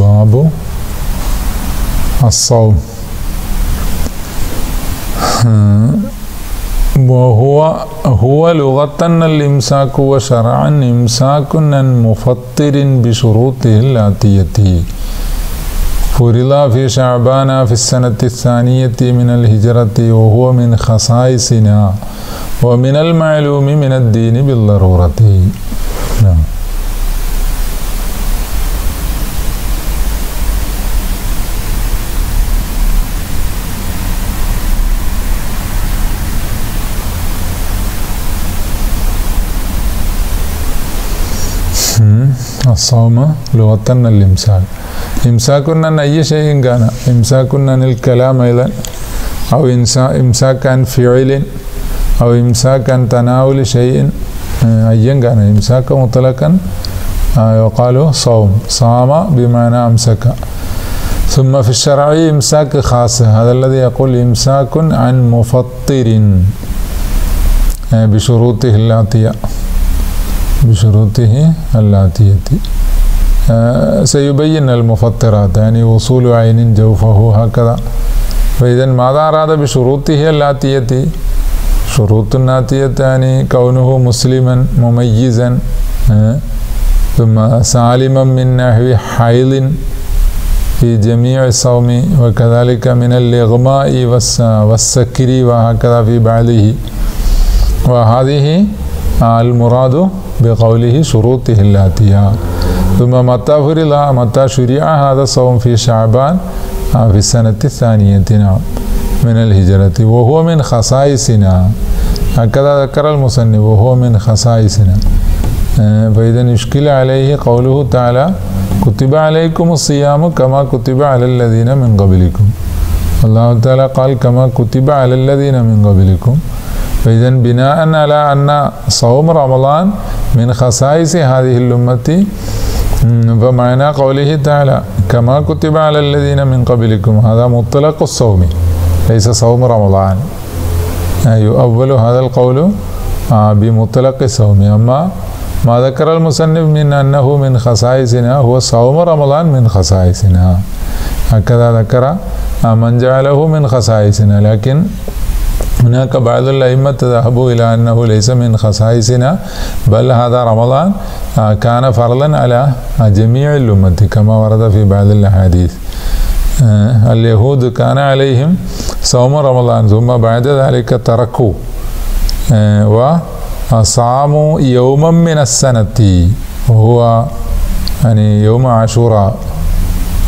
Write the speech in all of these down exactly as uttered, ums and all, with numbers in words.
باب الصوم، وهو هو لغة الإمساك وشرعا إمساك عن مفطر بشروطه الآتية فرض في شعبان في السنة الثانية من الهجرة، وهو من خصائصنا ومن المعلوم من الدين بالضرورة. نعم. الصوم لغة الإمساك، إمساكنا عن أي شيء كان، إمساكنا عن الكلام أيضا، أو إمساك عن فعل، أو إمساك عن تناول شيء أيا كان، إمساك مطلقا يقال صوم، صام بمعنى أمسك. ثم في الشرع إمساك خاص، هذا الذي يقول إمساك عن مفطر بشروطه الآتية بشروطه اللاتي يأتي. آه سيبين المفطرات، يعني وصول عين جوفه هكذا. فإذا ماذا أراد بشروطه اللاتي يأتي؟ شروط الناتية يعني كونه مسلما مميزا، آه ثم سالما من نحو حيض في جميع الصوم، وكذلك من الإغماء والسكر وهكذا في بعضه. وهذه المراد بقوله شروطه اللاتية. ثم متى فرض متى شرع هذا الصوم؟ في شعبان في السنة الثانية من الهجرة، وهو من خصائصنا، هكذا ذكر المصنف، وهو من خصائصنا. فإذا يشكل عليه قوله تعالى كتب عليكم الصيام كما كتب على الذين من قبلكم. الله تعالى قال كما كتب على الذين من قبلكم، فإذا بناء على أن صوم رمضان من خصائص هذه الأمة، فمعنى قوله تعالى كما كتب على الذين من قبلكم هذا مطلق الصوم، ليس صوم رمضان، يؤول هذا القول بمطلق الصوم. أما ما ذكر المصنف من أنه من خصائصنا هو صوم رمضان من خصائصنا، هكذا ذكر من جعله من خصائصنا. لكن هناك بعض الأئمة ذهبوا إلى أنه ليس من خصائصنا، بل هذا رمضان كان فرضا على جميع الأمة كما ورد في بعض الأحاديث. اليهود كان عليهم صوم رمضان، ثم بعد ذلك تركوا وصاموا يوما من السنة، وهو يعني يوم عاشوراء،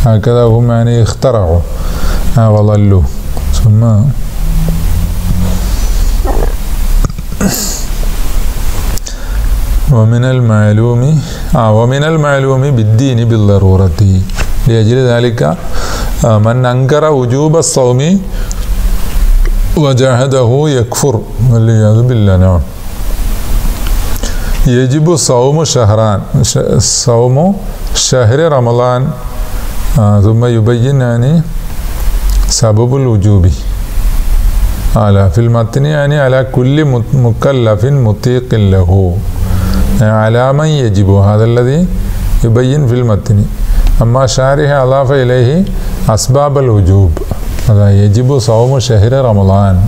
هكذا هم يعني اخترعوا وظلوا. ثم ومن المعلوم آه ومن المعلوم بالدين بالضرورة، لأجل ذلك من أنكر وجوب الصوم وجاهده يكفر والعياذ بالله. نعم. يجب صوم شهران، صوم شهر رمضان، آه ثم يبين يعني سبب الوجوب على في المتن، يعني على كل مكلف مطيق له، على من يجب، هذا الذي يبين في المتن. أما شارح أضاف إليه أسباب الوجوب، هذا يجب صوم شهر رمضان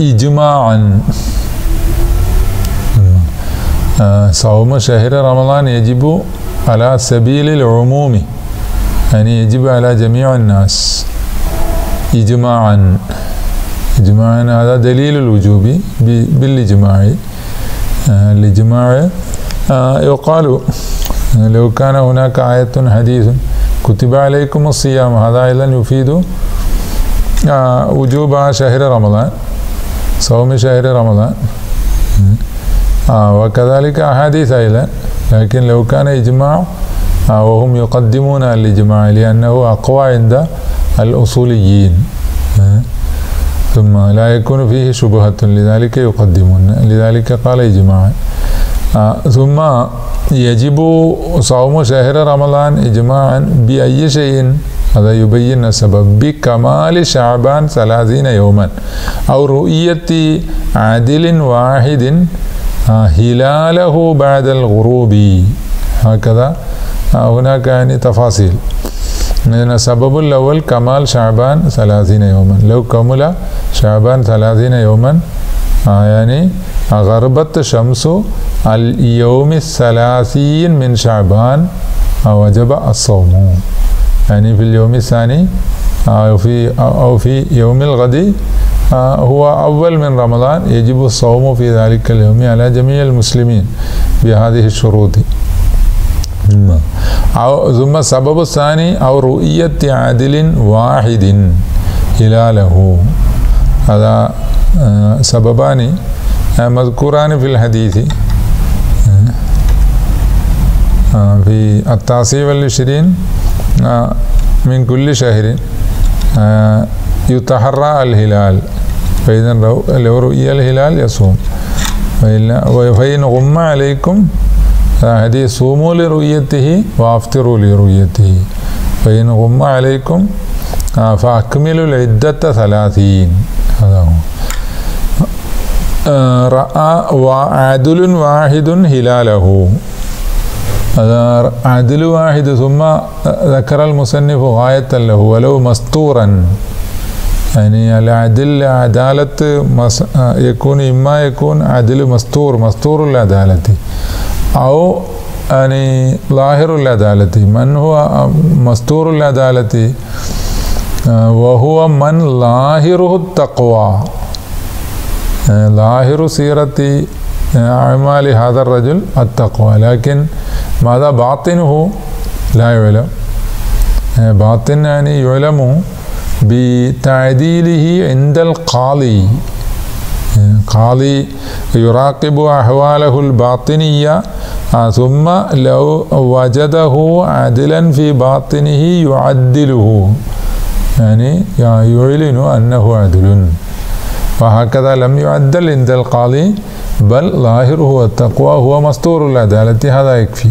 إجماعا. صوم شهر رمضان يجب على سبيل العموم، يعني يجب على جميع الناس إجماعاً. إجماعاً هذا دليل الوجوب بالإجماع. الإجماع يقال لو كان هناك آية حديث كتب عليكم الصيام، هذا أيضاً يفيد وجوب شهر رمضان، صوم شهر رمضان، وكذلك أحاديث أيضاً. لكن لو كان إجماع، وهم يقدمون الإجماع لأنه أقوى عند الأصوليين، ثم لا يكون فيه شبهة، لذلك يقدمون، لذلك قال إجماعا. ثم يجب صوم شهر رمضان إجماعا بأي شيء؟ هذا يبين السبب، بكمال شعبان ثلاثين يوما، أو رؤية عادل واحد هلاله بعد الغروب، هكذا هناك يعني تفاصيل. لأن السبب الأول كمال شعبان ثلاثين يوما، لو كمل شعبان ثلاثين يوما يعني غربت شمس اليوم الثلاثين من شعبان وجب الصوم، يعني في اليوم الثاني أو في أو في يوم الغد هو أول من رمضان يجب الصوم في ذلك اليوم على جميع المسلمين بهذه الشروط. أو ثم السبب الثاني أو رؤية عادل واحد هلاله، هذا سببان مذكوران في الحديث في التاسع والعشرين من كل شهر يتحرى الهلال، فإذا لو رؤي الهلال يصوم، وفإن غم عليكم هذه صوموا لرؤيته وافطروا لرؤيته، فإن غم عليكم فأكملوا العدة ثلاثين. هذا هو رأى وعدل واحد هلاله، هذا عدل واحد. ثم ذكر المصنف غاية له ولو مستورا، يعني العدل عدالة يكون إما يكون عدل مستور مستور العدالة أو يعني ظاهر العدالة. من هو مستور العدالة؟ وهو من ظاهره التقوى، ظاهر سيرة أعمال هذا الرجل التقوى، لكن ماذا باطنه لا يعلم. باطن يعني يعلم بتعديله عند القاضي، قاضي يراقب أحواله الباطنية، ثم لو وجده عادلا في باطنه يعدله، يعني يعلن أنه عدل. وهكذا لم يعدل عند القاضي، بل ظاهره التقوى هو مستور العدالة، هذا يكفي.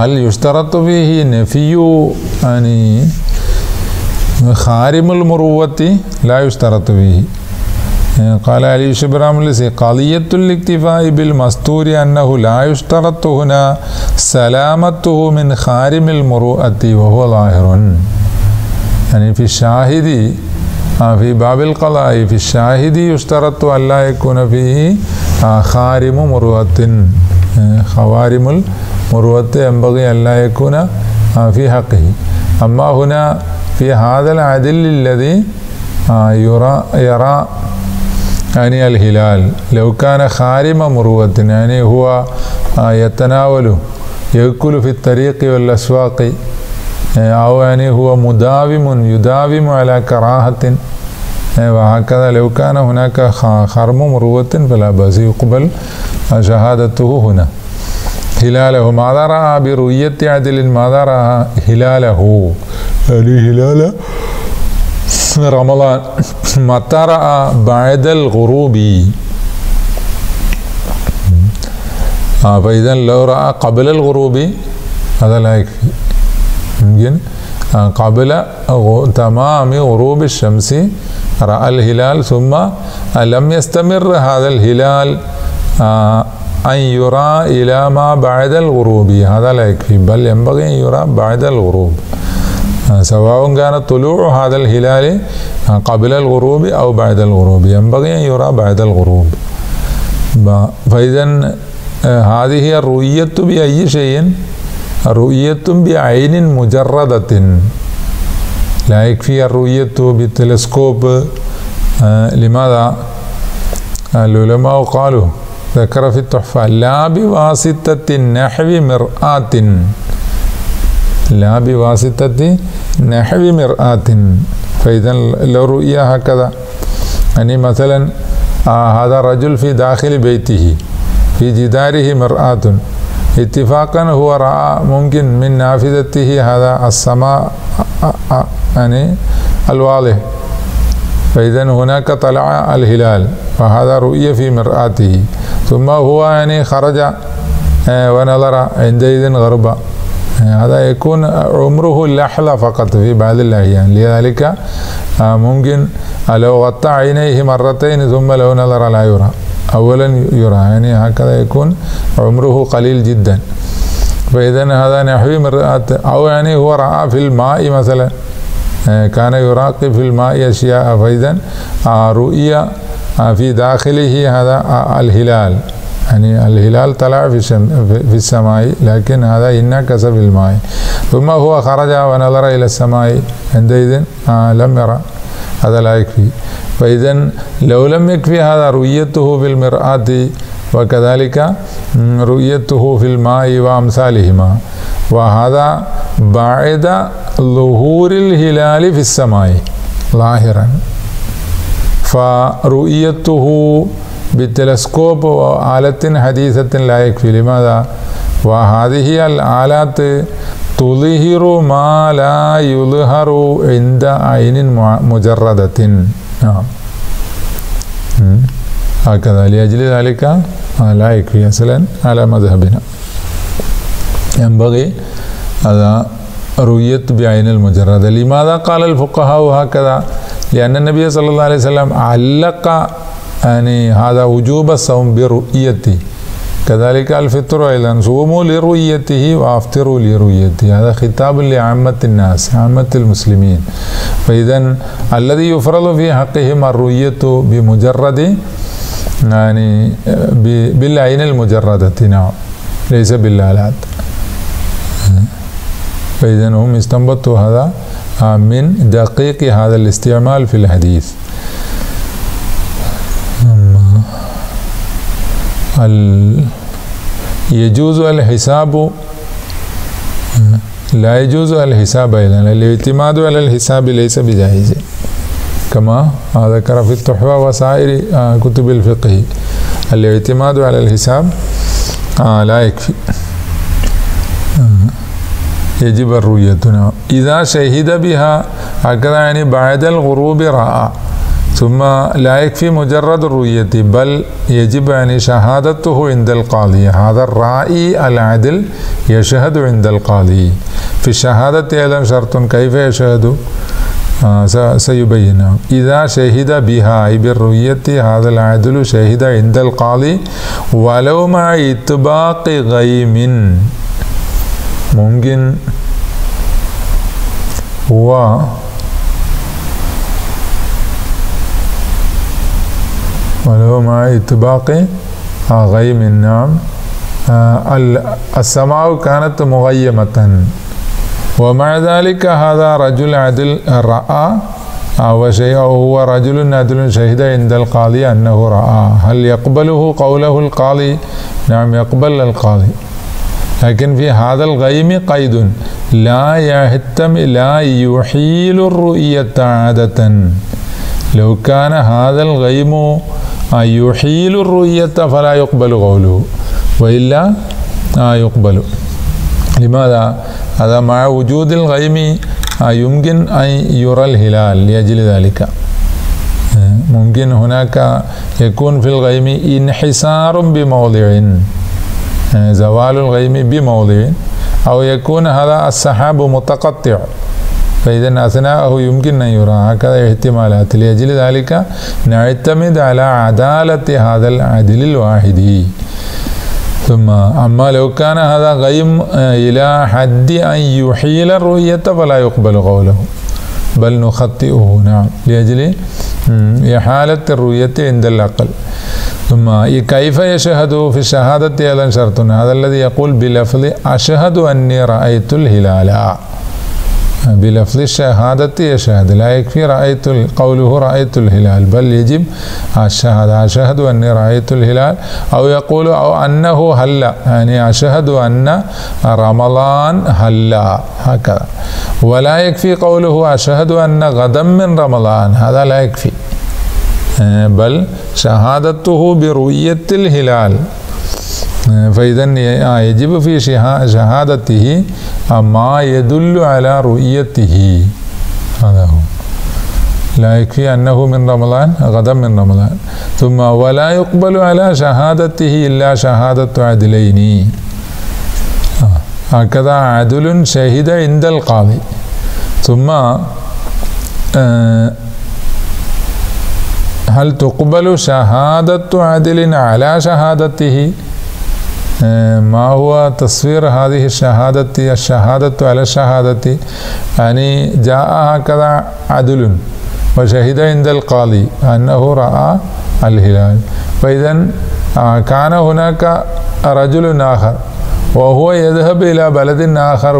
هل يشترط فيه نفي يعني خارم المروة؟ لا يشترط فيه. قال علي شبراملسي قضية الاكتفاء بالمستور أنه لا يشترط هنا سلامته من خارم المروءة وهو ظاهر، يعني في الشاهد في باب القضاء في الشاهد يشترط أن لا يكون فيه خارم مروءة، خوارم المروءة ينبغي أن لا يكون في حقه. أما هنا في هذا العدل الذي يرى يرى يعني الهلال، لو كان خارم مروءة يعني هو يتناول يأكل في الطريق والأسواق، أو يعني هو مداوم يداوم على كراهة، وهكذا لو كان هناك خرم مروءة فلا بأس يقبل شهادته هنا. هلاله، ماذا رأى برؤية عدل؟ ماذا رأى؟ هلاله، يعني هلال رمضان. متى رأى؟ بعد الغروب. فإذا لو رأى قبل الغروب هذا لا يكفي، يمكن قبل تمام غروب الشمس رأى الهلال، ثم لم يستمر هذا الهلال أن يرى إلى ما بعد الغروب، هذا لا يكفي، بل ينبغي أن يرى بعد الغروب، سواء كان طلوع هذا الهلال قبل الغروب أو بعد الغروب، ينبغي أن يرى بعد الغروب. فإذا هذه الرؤية بأي شيء؟ رؤية بعين مجردة، لا يكفي الرؤية بالتلسكوب. لماذا؟ العلماء قالوا ذكر في التحفة لا بواسطة نحو مرآة، لا بواسطة نحو مرآة. فإذا لو رؤية هكذا، يعني مثلا هذا الرجل في داخل بيته في جداره مرآة، اتفاقا هو رأى ممكن من نافذته هذا السماء يعني الواضح، فإذا هناك طلع الهلال فهذا رؤية في مرآته، ثم هو يعني خرج ونظر عندئذ غربا، هذا يكون عمره لحظة فقط في بعض الأحيان، لذلك ممكن لو غطى عينيه مرتين ثم لو نظر لا يرى، أولا يرى، يعني هكذا يكون عمره قليل جدا. فإذن هذا نحوي مرآت، أو يعني هو رأى في الماء مثلا، كان يراقب في الماء أشياء، فإذن رؤية في داخله هذا الهلال، يعني الهلال طلع في في السماء، لكن هذا انعكس في الماء، ثم هو خرج ونظر إلى السماء، عندئذ لم يرى، هذا لا يكفي. فإذن لو لم يكفي هذا رؤيته بالمرآة وكذلك رؤيته في الماء وأمثالهما، وهذا بعد ظهور الهلال في السماء ظاهرا، فرؤيته بالتلسكوب وآلة حديثة لا يكفي. لماذا؟ وهذه الآلات تظهر ما لا يظهر عند عين مجردة، نعم هكذا. لأجل ذلك لا يكفي أصلا على مذهبنا، ينبغي هذا رؤية بعين المجردة. لماذا قال الفقهاء هكذا؟ لأن النبي صلى الله عليه وسلم علق يعني هذا وجوب الصوم برؤيته، كذلك الفطر أيضا، صوموا لرؤيته وافطروا لرؤيته، هذا خطاب لعامة الناس، عامة المسلمين. فإذا الذي يفرض في حقهم الرؤية بمجرد يعني بالعين المجردة، نعم ليس بالآلات. فإذا هم استنبطوا هذا من دقيق هذا الاستعمال في الحديث. يجوز الحساب، لا يجوز الحساب أيضا، الاعتماد على الحساب ليس بجائز، كما ذكر في التحفة وسائر كتب الفقه، الاعتماد على الحساب لا يكفي، يجب الرؤية. إذا شهد بها هكذا يعني بعد الغروب رأى، ثم لا يكفي مجرد الرؤية، بل يجب يعني شهادته عند القاضي، هذا الرائي العدل يشهد عند القاضي. في الشهادة أيضا شرط، كيف يشهد؟ آه سيبينه. إذا شهد بها أي بالرؤية، هذا العدل شهد عند القاضي ولو مع إطباق غيم، ممكن و ولو مع إطباق غيم، نعم السماء كانت مغيمة، ومع ذلك هذا رجل عدل رأى، وهو رجل عدل شهد عند القاضي أنه رأى، هل يقبله قوله القاضي؟ نعم يقبل القاضي، لكن في هذا الغيم قيد، لا يحتم لا يحيل الرؤية عادة. لو كان هذا الغيم يحيل الرؤية فلا يقبل قوله، وإلا يقبل. لماذا؟ هذا مع وجود الغيم يمكن أن يرى الهلال، لأجل ذلك ممكن هناك يكون في الغيم انحسار بموضع، زوال الغيم بموضع، أو يكون هذا السحاب متقطع، فإذا أثناءه يمكن أن يرى، هكذا احتمالات. لأجل ذلك نعتمد على عدالة هذا العدل الواحد. ثم أما لو كان هذا غيم إلى حد أن يحيل الرؤية فلا يقبل قوله، بل نخطئه، نعم لأجل إحالة الرؤية عند العقل. ثم كيف يشهد؟ في الشهادة أيضا شرط، هذا الذي يقول بلفظ أشهد أني رأيت الهلال، بلفظ الشهادة يشهد، لا يكفي رأيت قوله رأيت الهلال، بل يجب الشهادة، أشهد أني رأيت الهلال، أو يقول أو أنه هلا، يعني أشهد أن رمضان هلا، هكذا. ولا يكفي قوله أشهد أن غدا من رمضان، هذا لا يكفي، بل شهادته برؤية الهلال. فإذن يجب في شهادته ما يدل على رؤيته، هذا هو، لا يكفي أنه من رمضان غدا من رمضان. ثم ولا يقبل على شهادته إلا شهادة عدلين، هكذا عدل شهد عند القاضي. ثم هل تقبل شهادة عدل على شهادته؟ ما هو تصوير هذه الشهادة الشهادة على الشهادة، يعني جاء هكذا عدل وشهد عند القاضي أنه رأى الهلال. فإذا كان هناك رجل آخر وهو يذهب إلى بلد آخر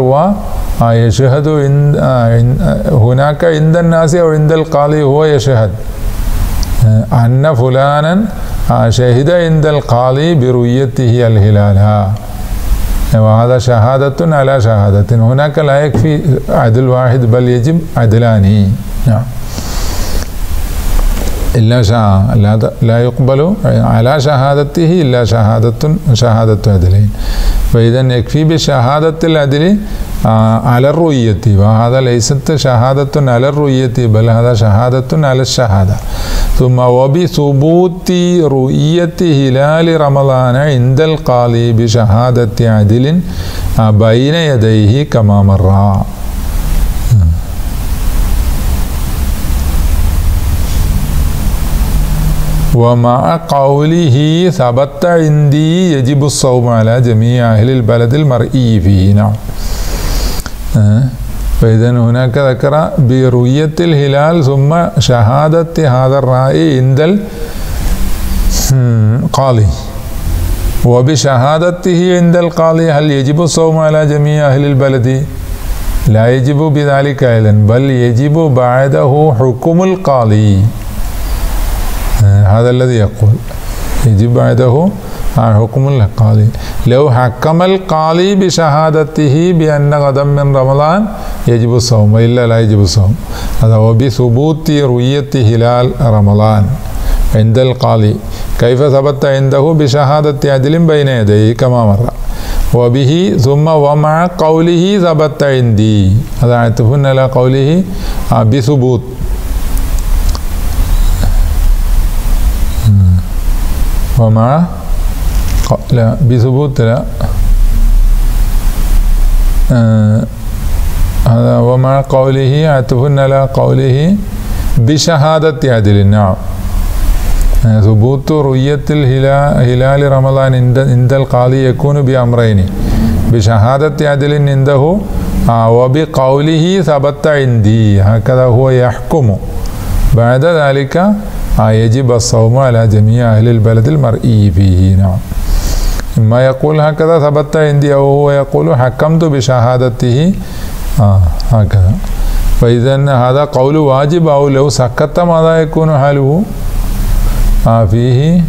ويشهد هناك عند الناس أو عند القاضي، هو يشهد أن فلانا شهد عند القاضي برؤيته الهلال، وهذا شهادة على شهادة. هناك لا يكفي عدل واحد بل يجب عدلان، نعم، إلا شاء لا لا يقبل على شهادته إلا شهادة شهادة عدلين. فإذا يكفي بشهادة العدل على الرؤية، وهذا ليست شهادة على الرؤية بل هذا شهادة على الشهادة. ثم وبثبوت رؤية هلال رمضان عند القاضي بشهادة عدل بين يديه كما مر. ومع قوله ثبت عندي يجب الصوم على جميع أهل البلد المرئي فيه، نعم. فإذا هناك ذكر برؤية الهلال ثم شهادة هذا الرائي عند القاضي، وبشهادته عند القاضي هل يجب الصوم على جميع أهل البلد؟ لا يجب بذلك أيضا، بل يجب بعده حكم القاضي. هذا الذي يقول يجب بعده حكم القاضي. لو حكم القاضي بشهادته بأن غدا من رمضان يجب الصوم وإلا لا يجب الصوم، هذا وبثبوت رؤية هلال رمضان عند القاضي. كيف ثبت عنده؟ بشهادة عدل بين يديه كما مر. وبه ثم ومع قوله ثبت عندي، هذا عطف على قوله بثبوت. ومع لا بثبوت لا هذا ومع قوله عطف على قوله بشهادة عدل، نعم. ثبوت رؤية الهلال رمضان عند القاضي يكون بأمرين، بشهادة عدل عنده وبقوله ثبت عندي، هكذا هو يحكم. بعد ذلك يجب الصوم على جميع أهل البلد المرئي فيه، نعم. إما يقول هكذا ثبت عندي أو هو يقول حكمت بشهادته هكذا. فإذا هذا قول واجب، أو لو سكت ماذا يكون حاله؟ فيه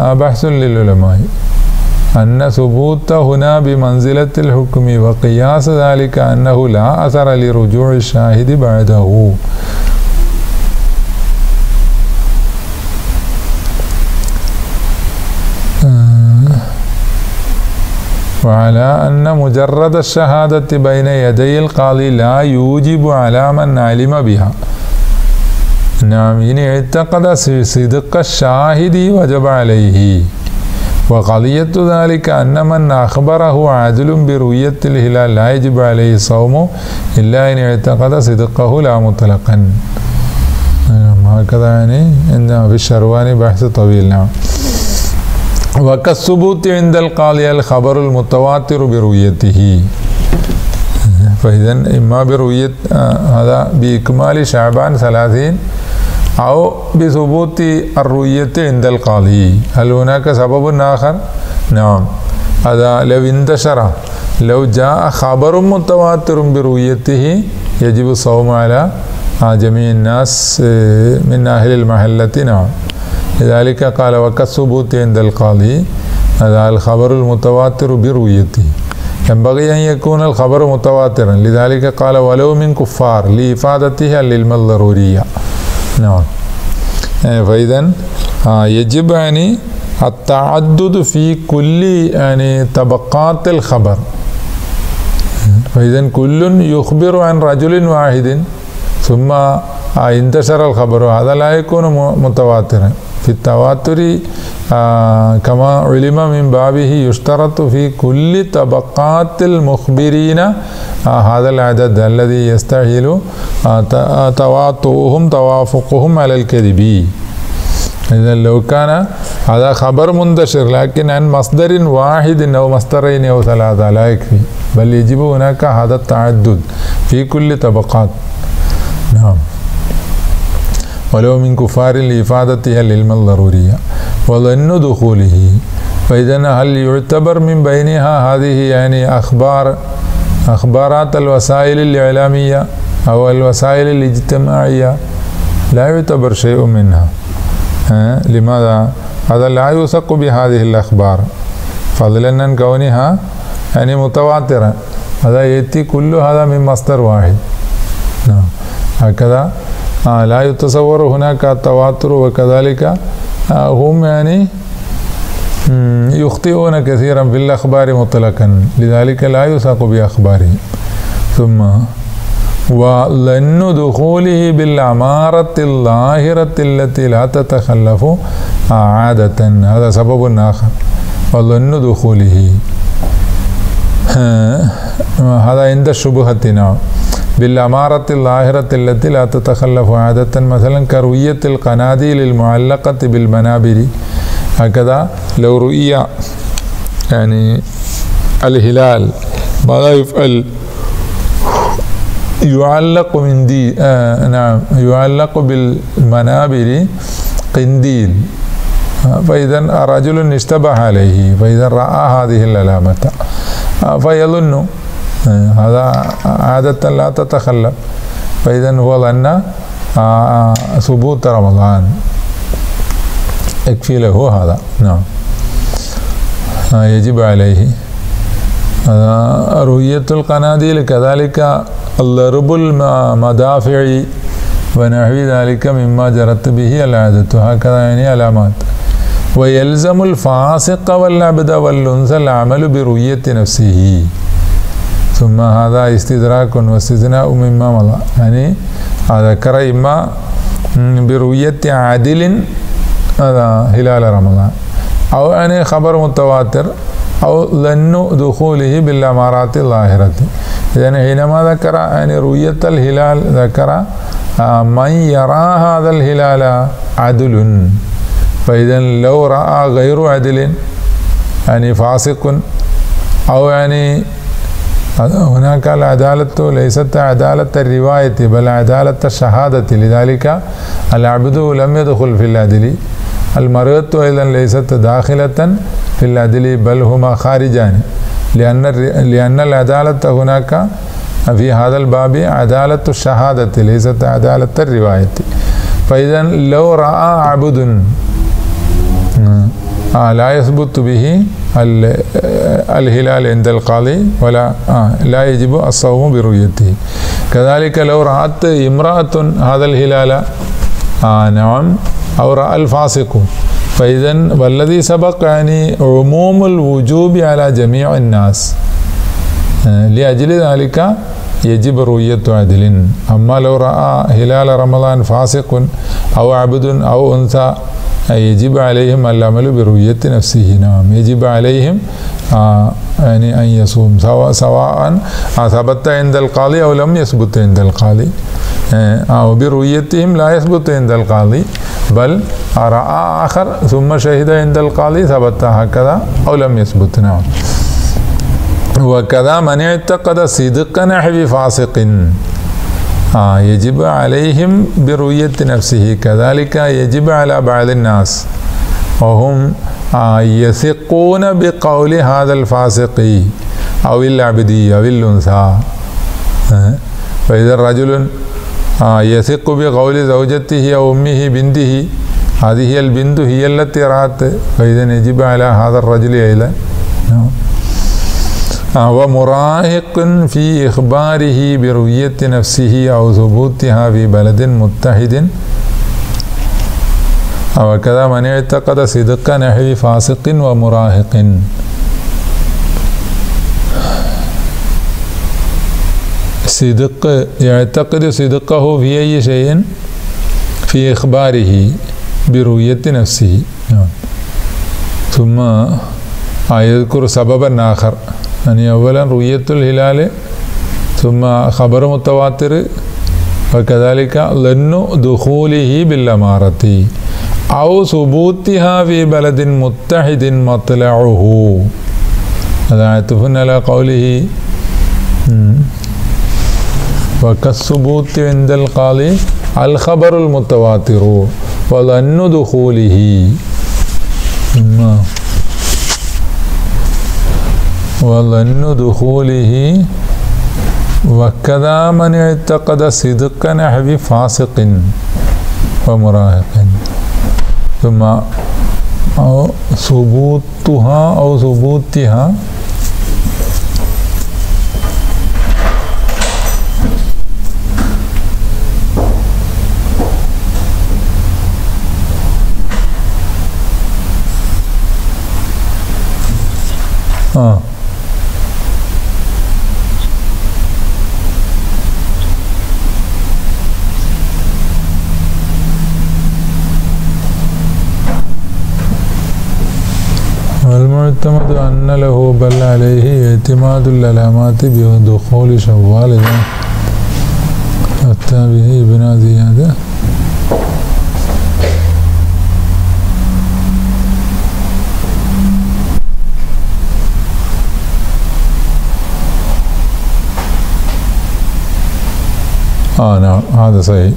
بحث للعلماء أن ثبوت هنا بمنزلة الحكم، وقياس ذلك أنه لا أثر لرجوع الشاهد بعده. وعلى أن مجرد الشهادة بين يدي القاضي لا يوجب على من علم بها، نعم، إن اعتقد صدق الشاهد وجب عليه. وقضية ذلك أن من أخبره عادل برؤية الهلال لا يجب عليه صومه إلا إن اعتقد صدقه لا مطلقا، هكذا يعني عندنا في الشرواني بحث طويل، نعم. وكالثبوت عند القاضي الخبر المتواتر برؤيته. فإذا إما برؤية هذا بإكمال شعبان ثلاثين أو بثبوت الرؤية عند القاضي. هل هناك سبب آخر؟ نعم، هذا لو انتشر، لو جاء خبر متواتر برؤيته يجب الصوم على جميع الناس من أهل المحلة، نعم. لذلك قال وكالثبوت عند القاضي، هذا الخبر المتواتر برؤيته، ينبغي أن يكون الخبر متواترا. لذلك قال ولو من كفار لإفادتها للم الضرورية، نعم. فإذا يجب يعني التعدد في كل يعني طبقات الخبر. فإذا كل يخبر عن رجل واحد ثم انتشر الخبر، هذا لا يكون متواترا. في التواتر آه كما علم من بابه يشترط في كل طبقات المخبرين آه هذا العدد الذي يستحيل آه تواطؤهم توافقهم على الكذب. إذا لو كان هذا خبر منتشر لكن عن مصدر واحد أو مصدرين أو ثلاثة لا يكفي، بل يجب هناك هذا التعدد في كل طبقات. نعم. ولو من كفار لإفادتها للعلم الضرورية وظن دخوله، فإذن هل يعتبر من بينها هذه يعني أخبار أخبارات الوسائل الإعلامية أو الوسائل الاجتماعية؟ لا يعتبر شيء منها. أه؟ لماذا؟ هذا لا يوثق بهذه الأخبار، فضلا عن كونها يعني متواترة، هذا يأتي كل هذا من مصدر واحد. نعم. هكذا آه لا يتصور هناك التواتر، وكذلك آه هم يعني يخطئون كثيرا في الأخبار مطلقا، لذلك لا يوثق بأخبارهم. ثم وظن دخوله بالعمارة الظاهرة التي لا تتخلف عادة، هذا سبب آخر. وظن دخوله هذا عند الشبهة بالعمارة الظاهرة التي لا تتخلف عادة، مثلا كروية القناديل المعلقة بالمنابر، هكذا لو رؤية يعني الهلال ماذا يفعل؟ يعلق من دي آه نعم يعلق بالمنابر قنديل، فإذا رجل اشتبه عليه، فإذا رأى هذه العلامة فيظن هذا عادة لا تتخلف، فإذا هو ظن ثبوت رمضان، يكفي له هذا. نعم. يجب عليه رؤية القناديل، كذلك الضرب المدافع ونحو ذلك مما جرت به العادة، هكذا يعني علامات. ويلزم الفاسق والعبد والأنثى العمل برؤية نفسه. ثم هذا استدراك واستثناء مما مضى، يعني ذكر إما برؤية عادل هذا هلال رمضان، أو يعني خبر متواتر، أو ظن دخوله بالعمارات الظاهرة. إذن حينما ذكر يعني رؤية الهلال ذكر من يرى هذا الهلال عدل، فإذا لو رأى غير عدل يعني فاسق، أو يعني هناك العدالة ليست عدالة الرواية بل عدالة الشهادة، لذلك العبد لم يدخل في العدل، المرأة أيضا ليست داخلة في العدل بل هما خارجان، لأن لأن العدالة هناك في هذا الباب عدالة الشهادة ليست عدالة الرواية. فإذا لو رأى عبد آه لا يثبت به الهلال عند القاضي ولا آه لا يجب الصوم برؤيته. كذلك لو رأت امرأة هذا الهلال آه نعم أو رأى الفاسق، فإذا والذي سبق يعني عموم الوجوب على جميع الناس، لأجل ذلك يجب رؤية عدل. أما لو رأى هلال رمضان فاسق أو عبد أو أنثى يجب عليهم العمل برؤية نفسه. نعم، يجب عليهم آه يعني أن يصوم سواء سواء ثبت عند القاضي أو لم يثبت عند القاضي، آه أو برؤيتهم لا يثبت عند القاضي بل رأى آخر ثم شهد عند القاضي ثبت هكذا أو لم يثبت. نعم. وكذا من اعتقد صدق نحو فاسق آه يجب عليهم برؤية نفسه. كذلك يجب على بعض الناس وهم آه يثقون بقول هذا الفاسق أو العبدي أو الأنثى، آه فإذا الرجل آه يثق بقول زوجته أو أمه بنته، هذه البنت هي التي رأت، فإذا يجب على هذا الرجل أيضا. ومراهق في إخباره برؤية نفسه أو ثبوتها في بلد متحد. وكذا من اعتقد صدق نحو فاسق ومراهق. صدق يعتقد صدقه في أي شيء؟ في إخباره برؤية نفسه. ثم يذكر سببا آخر، يعني أولا رؤية الهلال، ثم خبر متواتر، وكذلك ظن دخوله بالعمارة، أو ثبوتها في بلد متحد مطلعه. هذا عطف على قوله وكالثبوت عند القاضي الخبر المتواتر وظن دخوله وظن دخوله وكذا من اعتقد صدق نحو فاسق ومراهق. ثم أو ثبوتها أو ثبوتها آه. والمعتمد أن له بل عليه اعتماد العلامات بدخول شوال حتى به بنا زيادة. آه نعم هذا صحيح.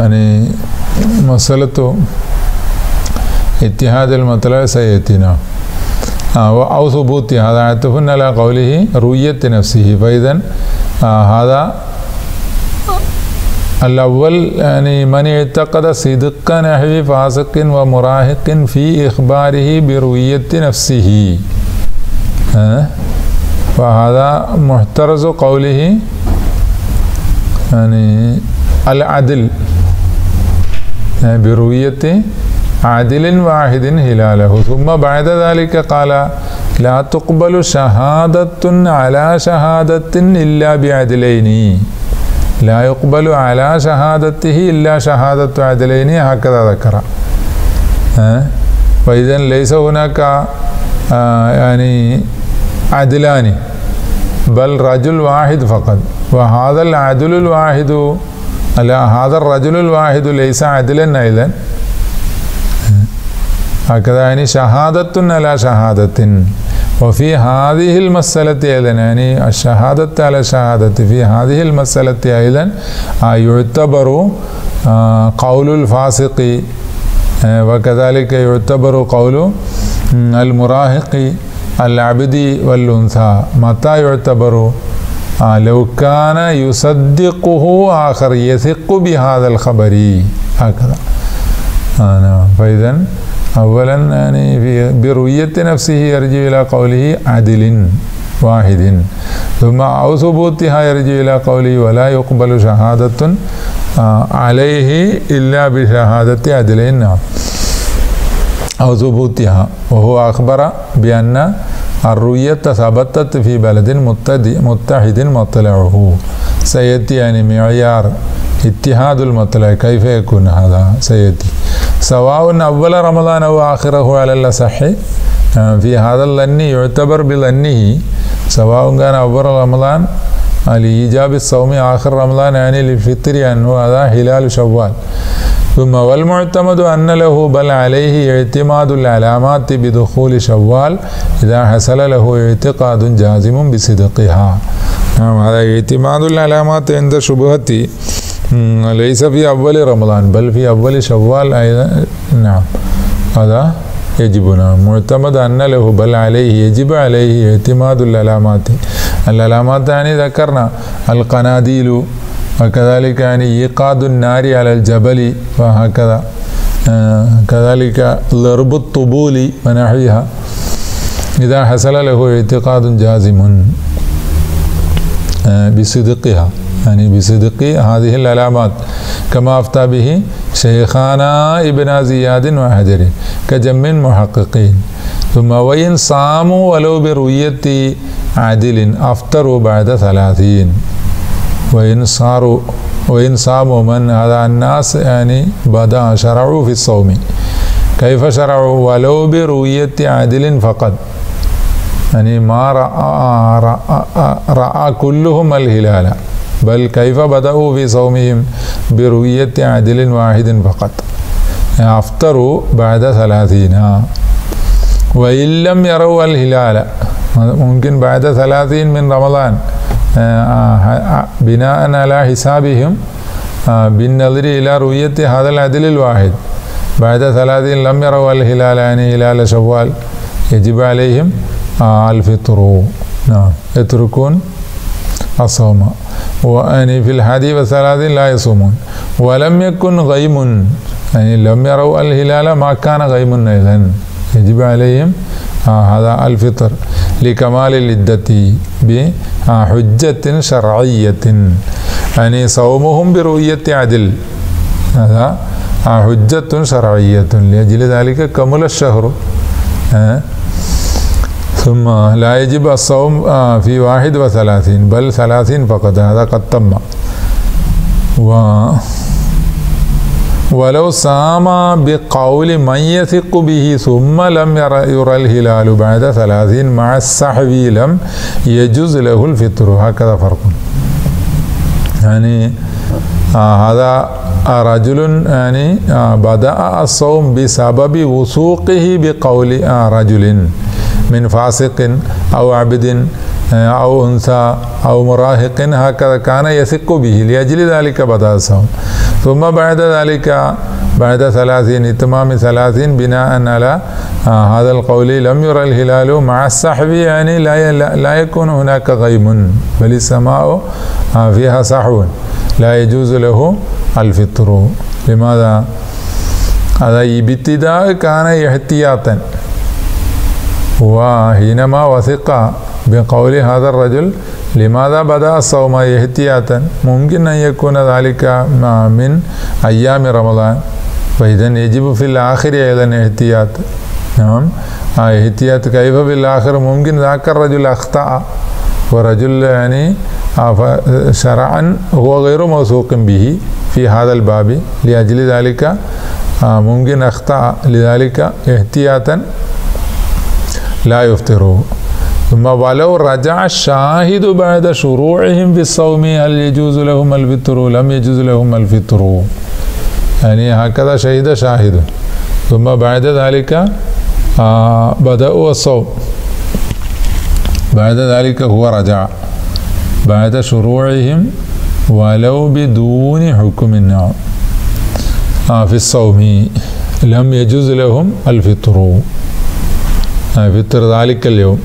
يعني مسألة اتحاد المطلع سيأتينا. آه أو ثبوتها هذا عطفنا على قوله رؤية نفسه. فإذا آه هذا الأول يعني من اعتقد صدق نحو فاسق ومراهق في إخباره برؤية نفسه. آه فهذا محترز قوله يعني العدل يعني برؤية عادل واحد هلاله. ثم بعد ذلك قال لا تقبل شهادة على شهادة إلا بعدلين، لا يقبل على شهادته إلا شهادة عدلين، هكذا ذكر. فإذا ليس هناك يعني عدلان بل رجل واحد فقط، وهذا العدل الواحد لا هذا الرجل الواحد ليس عدلا أيضا. هكذا يعني شهادة على شهادة. وفي هذه المسألة أيضا يعني الشهادة على شهادة في هذه المسألة أيضا يعتبر قول الفاسق وكذلك يعتبر قول المراهق العبد والأنثى. متى يعتبر؟ لو كان يصدقه آخر يثق بهذا الخبر، هكذا. فإذا أولا يعني في برؤية نفسه يرجع إلى قوله عدل واحد، ثم أو ثبوتها يرجع إلى قوله ولا يقبل شهادة عليه إلا بشهادة عدلين أو ثبوتها، وهو أخبر بأن الرؤية ثبتت في بلد متحد مطلعه. سيأتي يعني معيار اتحاد المطلع كيف يكون، هذا سيأتي سواء أول رمضان أو آخره على الأصح. في هذا الظن يعتبر بظنه سواء كان أول رمضان لإيجاب الصوم آخر رمضان يعني للفطر أنه هذا هلال شوال. ثم والمعتمد أن له بل عليه اعتماد العلامات بدخول شوال إذا حصل له اعتقاد جازم بصدقها. هذا اعتماد العلامات عند شبهتي ليس في أول رمضان بل في أول شوال أيضا. نعم هذا يجب. نعم معتمد أن له بل عليه يجب عليه اعتماد العلامات. العلامات يعني ذكرنا القناديل وكذلك يعني إيقاد النار على الجبل وهكذا، كذلك ضرب الطبول ونحوها إذا حصل له اعتقاد جازم بصدقها يعني بصدق هذه العلامات كما أفتى به شيخانا ابن زياد وحجر كجم محققين. ثم وإن صاموا ولو برؤية عدل أفطروا بعد ثلاثين. وإن صاروا وإن صاموا من هذا الناس يعني بدأ شرعوا في الصوم. كيف شرعوا؟ ولو برؤية عدل فقط، يعني ما رأى, رأى, رأى كلهم الهلال، بل كيف بدأوا في صومهم برؤية عدل واحد فقط. يفطروا بعد ثلاثين، وإن لم يروا الهلال، ممكن بعد ثلاثين من رمضان بناء على حسابهم بالنظر إلى رؤية هذا العدل الواحد بعد ثلاثين لم يروا الهلال يعني هلال شوال يجب عليهم الفطر، نعم يتركون الصوم. وأني في الحادي والثلاثين لا يصومون. ولم يكن غيم يعني لم يروا الهلال ما كان غيم أيضا يجب عليهم هذا الفطر لكمال العدة بحجة شرعية، يعني صومهم برؤية عدل هذا حجة شرعية لأجل ذلك كمل الشهر. ثم لا يجب الصوم في واحد وثلاثين بل ثلاثين فقط، هذا قد تم. و ولو صام بقول من يثق به ثم لم يرى الهلال بعد ثلاثين مع السحب لم يجوز له الفطر، هكذا فرق. يعني آه هذا رجل يعني آه بدأ الصوم بسبب وثوقه بقول آه رجل من فاسق أو عبد أو أنثى أو مراهق، هكذا كان يثق به لأجل ذلك بدأ الصوم. ثم بعد ذلك بعد ثلاثين اتمام ثلاثين بناء على آه هذا القول لم يرى الهلال مع السحب، يعني لا لا يكون هناك غيم بل السماء آه فيها سحو، لا يجوز له الفطر. لماذا؟ هذا بالابتداء كان احتياطا، وحينما وثق بقول هذا الرجل لماذا بدأ الصوم احتياطا؟ ممكن أن يكون ذلك من أيام رمضان، فإذن يجب في الآخر أيضا احتياط. نعم احتياط كيف في الآخر؟ ممكن ذاك الرجل أخطأ ورجل يعني شرعا هو غير موثوق به في هذا الباب، لأجل ذلك ممكن أخطأ، لذلك احتياطا لا يفطره. ثم ولو رجع الشاهد بعد شروعهم في الصوم هل يجوز لهم الفطر؟ لم يجوز لهم الفطر، يعني هكذا شهد شاهد ثم بعد ذلك آه بدأوا الصوم، بعد ذلك هو رجع بعد شروعهم ولو بدون حكم النوم آه في الصوم لم يجوز لهم الفطر آه فطر ذلك اليوم.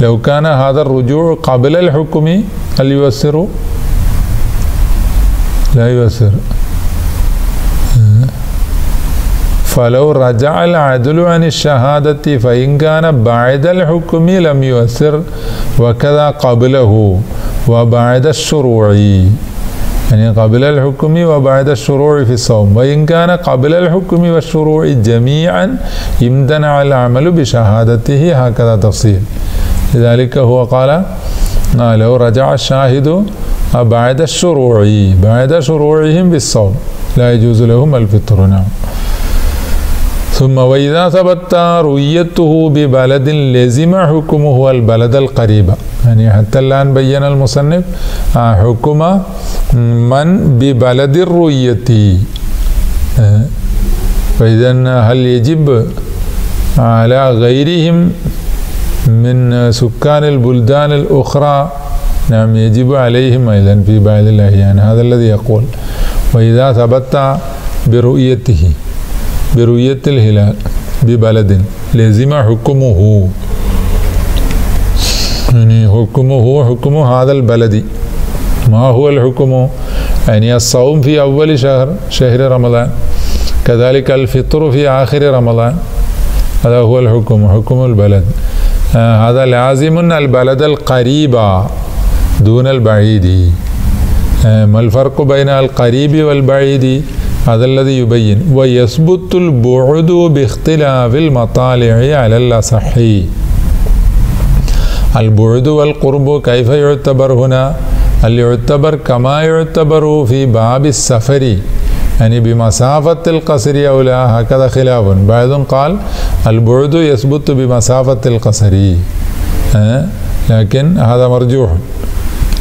لو كان هذا الرجوع قبل الحكم هل يؤثر؟ لا يؤثر. فلو رجع العدل عن الشهادة فإن كان بعد الحكم لم يؤثر، وكذا قبله وبعد الشروع، يعني قبل الحكم وبعد الشروع في الصوم. وإن كان قبل الحكم والشروع جميعا امتنع العمل بشهادته، هكذا تفصيل. لذلك هو قال لو رجع الشاهد بعد الشروع بعد شروعهم بالصوم لا يجوز لهم الفطر. نعم. ثم وإذا ثبت رؤيته ببلد لزم حكمه البلد القريب، يعني حتى الآن بين المصنف حكم من ببلد الرؤية، فإذن هل يجب على غيرهم من سكان البلدان الأخرى؟ نعم يجب عليهم أيضا في بعض الأحيان. هذا الذي يقول وإذا ثبت برؤيته برؤية الهلال ببلد لازم حكمه، يعني حكمه حكم هذا البلد. ما هو الحكم؟ يعني الصوم في أول شهر شهر رمضان، كذلك الفطر في آخر رمضان، هذا هو الحكم حكم البلد. آه هذا لازم البلد القريب دون البعيد. آه ما الفرق بين القريب والبعيد؟ هذا الذي يبين. ويثبت البعد باختلاف المطالع على الأصح. البعد والقرب كيف يعتبر هنا؟ هل يعتبر كما يعتبر في باب السفر يعني بمسافة القصر أو لا؟ هكذا خلاف. بعض قال البعد يثبت بمسافة القصر، أه؟ لكن هذا مرجوح.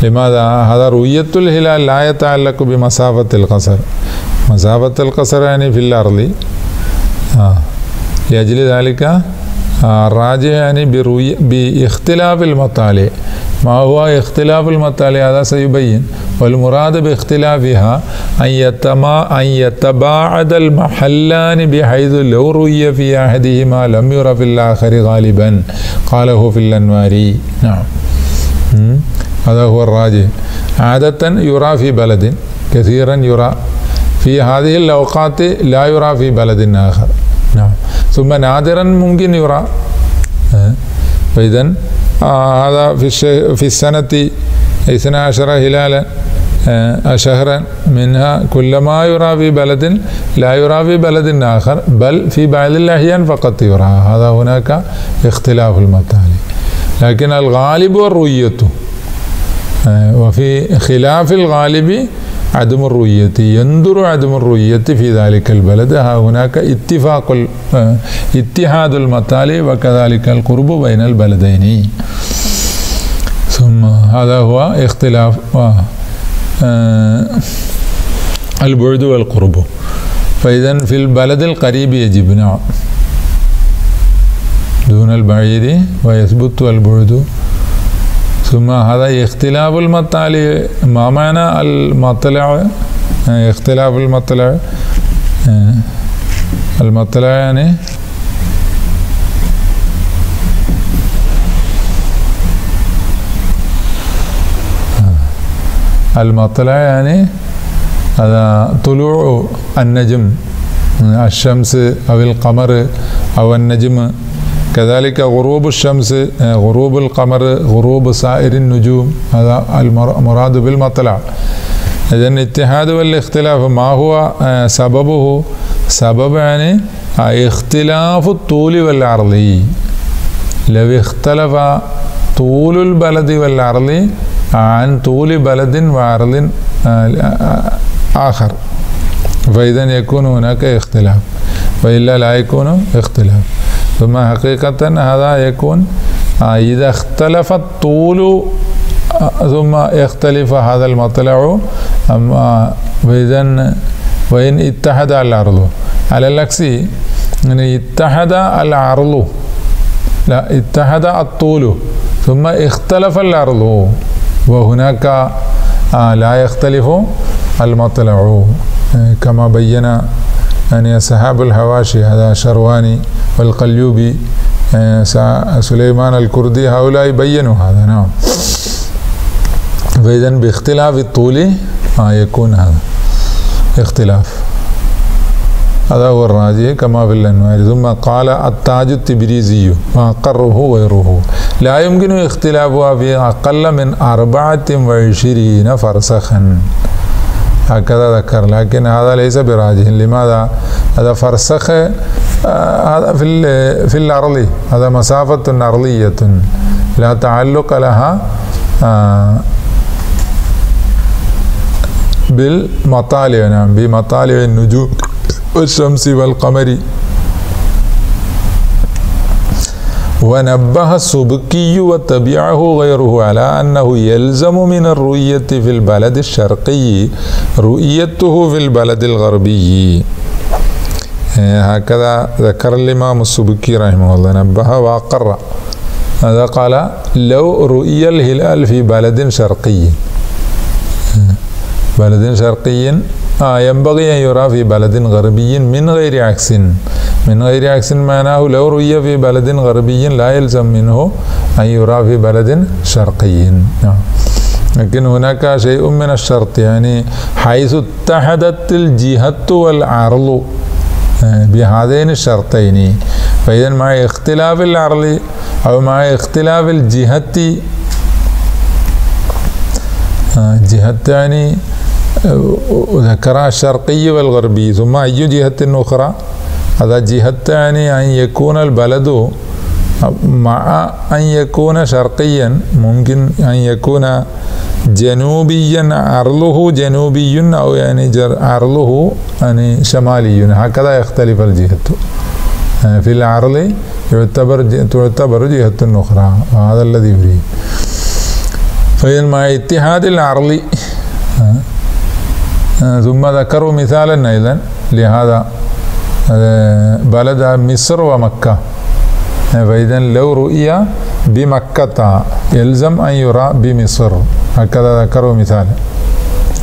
لماذا؟ هذا رؤية الهلال لا يتعلق بمسافة القصر. مسافة القصر يعني في الأرض، آه. لأجل ذلك آه الراجح يعني برؤية باختلاف المطالع. ما هو اختلاف المطالع هذا سيبين، والمراد باختلافها أن يتما أن يتباعد المحلان بحيث لو رؤي في أحدهما لم يرى في الآخر غالبا، قاله في الأنواري. نعم، هذا هو الراجح. عادة يرى في بلد، كثيرا يرى في هذه الأوقات، لا يرى في بلد آخر. نعم، ثم نادرا ممكن يرى. فإذا آه هذا في في السنة اثنا عشر هلالا آه شهرا، منها كلما يرى في بلد لا يرى في بلد آخر، بل في بعض الأحيان فقط يرى. هذا هناك اختلاف المطالع، لكن الغالب الرؤية، آه وفي خلاف الغالب عدم الرؤية، يندر عدم الرؤية في ذلك البلد. هناك اتفاق اتحاد المطالع وكذلك القرب بين البلدين. ثم هذا هو اختلاف البعد والقرب. فإذا في البلد القريب يجب، نعم، دون البعيد ويثبت البعد. ثم هذا اختلاف المطالع. ما معنى المطلع؟ اختلاف المطلع، المطلع يعني المطلع يعني هذا طلوع النجم، الشمس أو القمر أو النجم. كذلك غروب الشمس، غروب القمر، غروب سائر النجوم. هذا المراد بالمطلع. إذا الاتحاد والاختلاف ما هو سببه؟ سبب يعني اختلاف الطول والعرض. لو اختلف طول البلد والعرض عن طول بلد وعرض آخر، فإذا يكون هناك اختلاف، وإلا لا يكون اختلاف. ثم حقيقة هذا يكون إذا اختلف الطول ثم يختلف هذا المطلع، أما إذا وإن اتحد العرض. على العكس إن اتحد العرض، لا، اتحد الطول ثم اختلف العرض، وهناك لا يختلف المطلع، كما بينا يعني أصحاب الحواشي، هذا شرواني والقليوبي، سليمان الكردي، هؤلاء بيّنوا هذا. نعم، فإذا باختلاف الطول يكون هذا اختلاف. هذا هو الراجح كما في الأنوار. ثم قال التاج التبريزي وأقره وغيره لا يمكن اختلافها في أقل من أربعة وعشرين فرسخا، هكذا ذكر، لكن هذا ليس براجح. لماذا؟ هذا فرسخ هذا في في الأرض، هذا مسافة أرضية لا تعلق لها بالمطالع، نعم، بمطالع النجوم والشمس والقمر. ونبه السبكي وتبعه غيره على أنه يلزم من الرؤية في البلد الشرقي رؤيته في البلد الغربي، هكذا ذكر الإمام السبكي رحمه الله. نبه وأقر، هذا قال لو رؤي الهلال في بلد شرقي، بلد شرقي آه ينبغي أن يرى في بلد غربي من غير عكس. من غير عكس معناه لو رؤي في بلد غربي لا يلزم منه أن يرى في بلد شرقي. نعم، لكن هناك شيء من الشرط، يعني حيث اتحدت الجهة والعرض بهذين الشرطين. فإذا مع اختلاف العرض أو مع اختلاف الجهة، جهة يعني ذكرها الشرقي والغربي، ثم أي جهة أخرى؟ هذا جهة يعني أن يكون البلد مع أن يكون شرقيا، ممكن أن يكون جنوبيا، عرضه جنوبي أو يعني عرضه يعني شمالي، هكذا يختلف الجهة. في العرض يعتبر تعتبر جهة أخرى، وهذا الذي يريد. فإن مع اتحاد العرل ثم ذكروا مثالا أيضا لهذا بلد مصر ومكة، فإذا لو رؤيا بمكة يلزم أن يرى بمصر، هكذا ذكروا مثالا.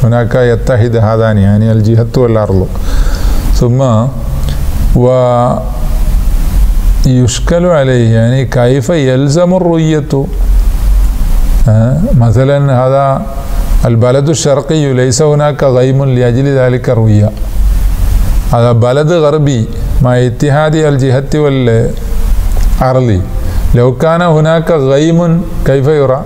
هناك يتحد هذان يعني الجهة والأرض. ثم ويشكل عليه يعني كيف يلزم الرؤية، مثلا هذا البلد الشرقي ليس هناك غيم لأجل ذلك الرؤية، هذا بلد غربي مع اتحاد الجهة والأرض، لو كان هناك غيم كيف يرى؟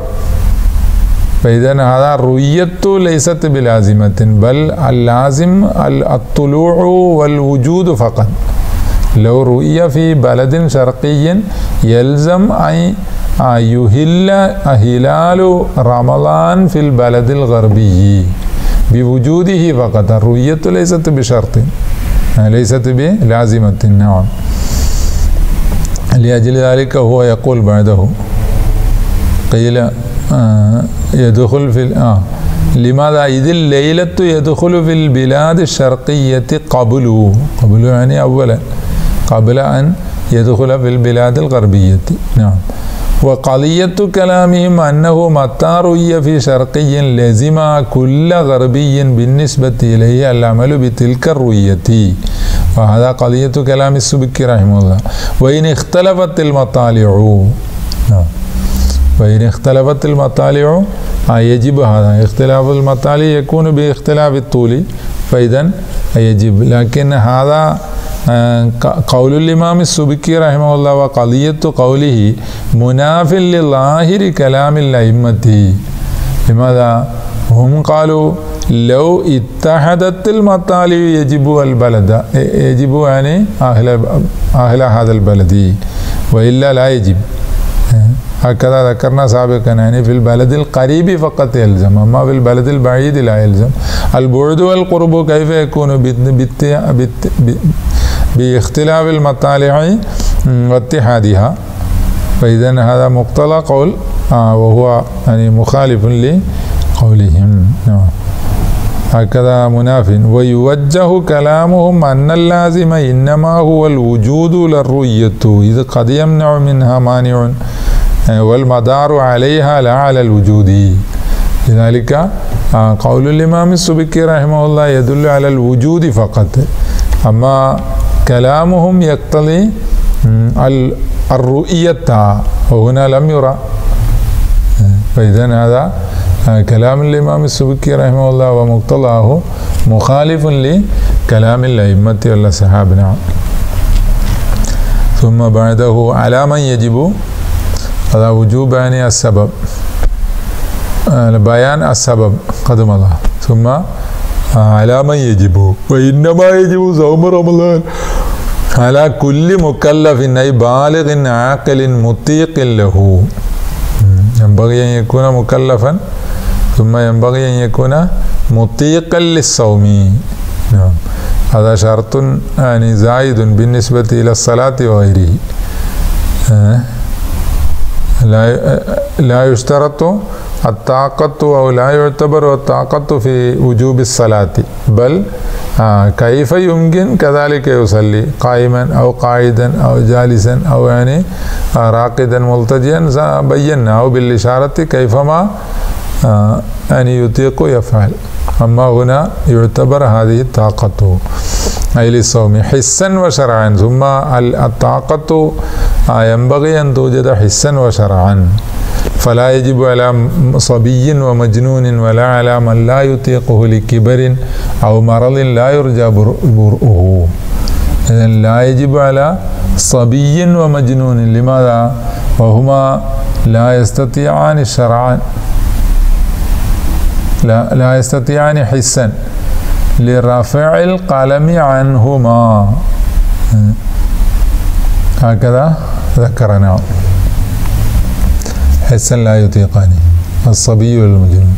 فإذا هذا الرؤية ليست بلازمة، بل اللازم الطلوع والوجود فقط. لو رؤي في بلد شرقي يلزم أن يهل هلال رمضان في البلد الغربي بوجوده فقط، الرؤية ليست بشرط، ليست بلازمة. نعم، لأجل ذلك هو يقول بعده قيل آه يدخل في آه لماذا إذ الليلة يدخل في البلاد الشرقية قبله قبله يعني أولا قبل أن يدخل في البلاد الغربية. نعم، وقضية كلامهم أنه متى رؤي في شرقي لازم كل غربي بالنسبة إليه العمل بتلك الرؤية، وهذا قضية كلام السبكي رحمه الله. وإن اختلفت المطالع نعم فإن اختلفت المطالع يجب هذا، اختلاف المطالع يكون باختلاف الطول فإذا يجب، لكن هذا قول الإمام السبكي رحمه الله وقضية قوله مناف لظاهر كلام الأئمة. لماذا؟ هم قالوا لو اتحدت المطالع يجب البلد يجب يعني أهل أهل هذا البلد وإلا لا يجب، هكذا ذكرنا سابقا يعني في البلد القريب فقط يلزم، أما في البلد البعيد لا يلزم. البعد والقرب كيف يكون؟ باختلاف المطالع واتحادها، فإذا هذا مقتضى قول آه وهو يعني مخالف لقولهم. نعم، هكذا مناف. ويوجه كلامهم أن اللازم إنما هو الوجود لا الرؤية، إذ قد يمنع منها مانع والمدار عليها لا على الوجود. لذلك قول الإمام السبكي رحمه الله يدل على الوجود فقط، أما كلامهم يقتضي الرؤية وهنا لم يرى. فإذا هذا كلام الإمام السبكي رحمه الله ومقتضاه مخالف لكلام الأئمة والأصحاب. نعم، ثم بعده على من يجب، هذا وجوب يعني السبب، بيان السبب قدم الله. ثم على من يجب، وإنما يجب صوم رمضان على كل مكلف أي بالغ عاقل مطيق له، ينبغي أن يكون مكلفا ثم ينبغي أن يكون مطيقا للصوم. نعم، هذا شرط يعني زائد بالنسبة إلى الصلاة وغيره، لا لا يشترط الطاقة أو لا يعتبر الطاقة في وجوب الصلاة، بل كيف يمكن كذلك يصلي قائما أو قاعدا أو جالسا أو يعني راقدا ملتجيا، بينا أو بالإشارة كيفما يعني يطيق يفعل. أما هنا يعتبر هذه الطاقة أي للصوم حسا وشرعا، ثم الطاقة ينبغي أن توجد حسا وشرعا، فلا يجب على صبي ومجنون ولا على من لا يطيقه لكبر أو مرض لا يرجى برؤه. إذن لا يجب على صبي ومجنون، لماذا؟ وهما لا يستطيعان الشرعا، لا لا يستطيعان حسا لرفع القلم عنهما، هكذا ذكرنا حسا لا يطيقان الصبي والمجنون،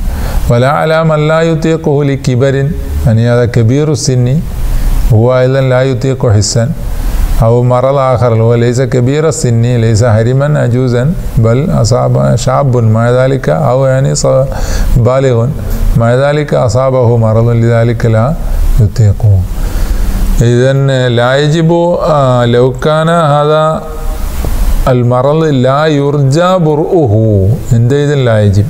ولا على من لا يطيقه لكبر يعني هذا كبير السن هو أيضا لا يطيق حسا، أو مرض آخر وليس كبير السن ليس حرما عجوزا بل أصاب شاب ما ذلك أو يعني بالغ ما ذلك أصابه مرض لذلك لا يطيقون. إذن لا يجب لو كان هذا المرض لا يرجى برؤه عندئذ لا يجب،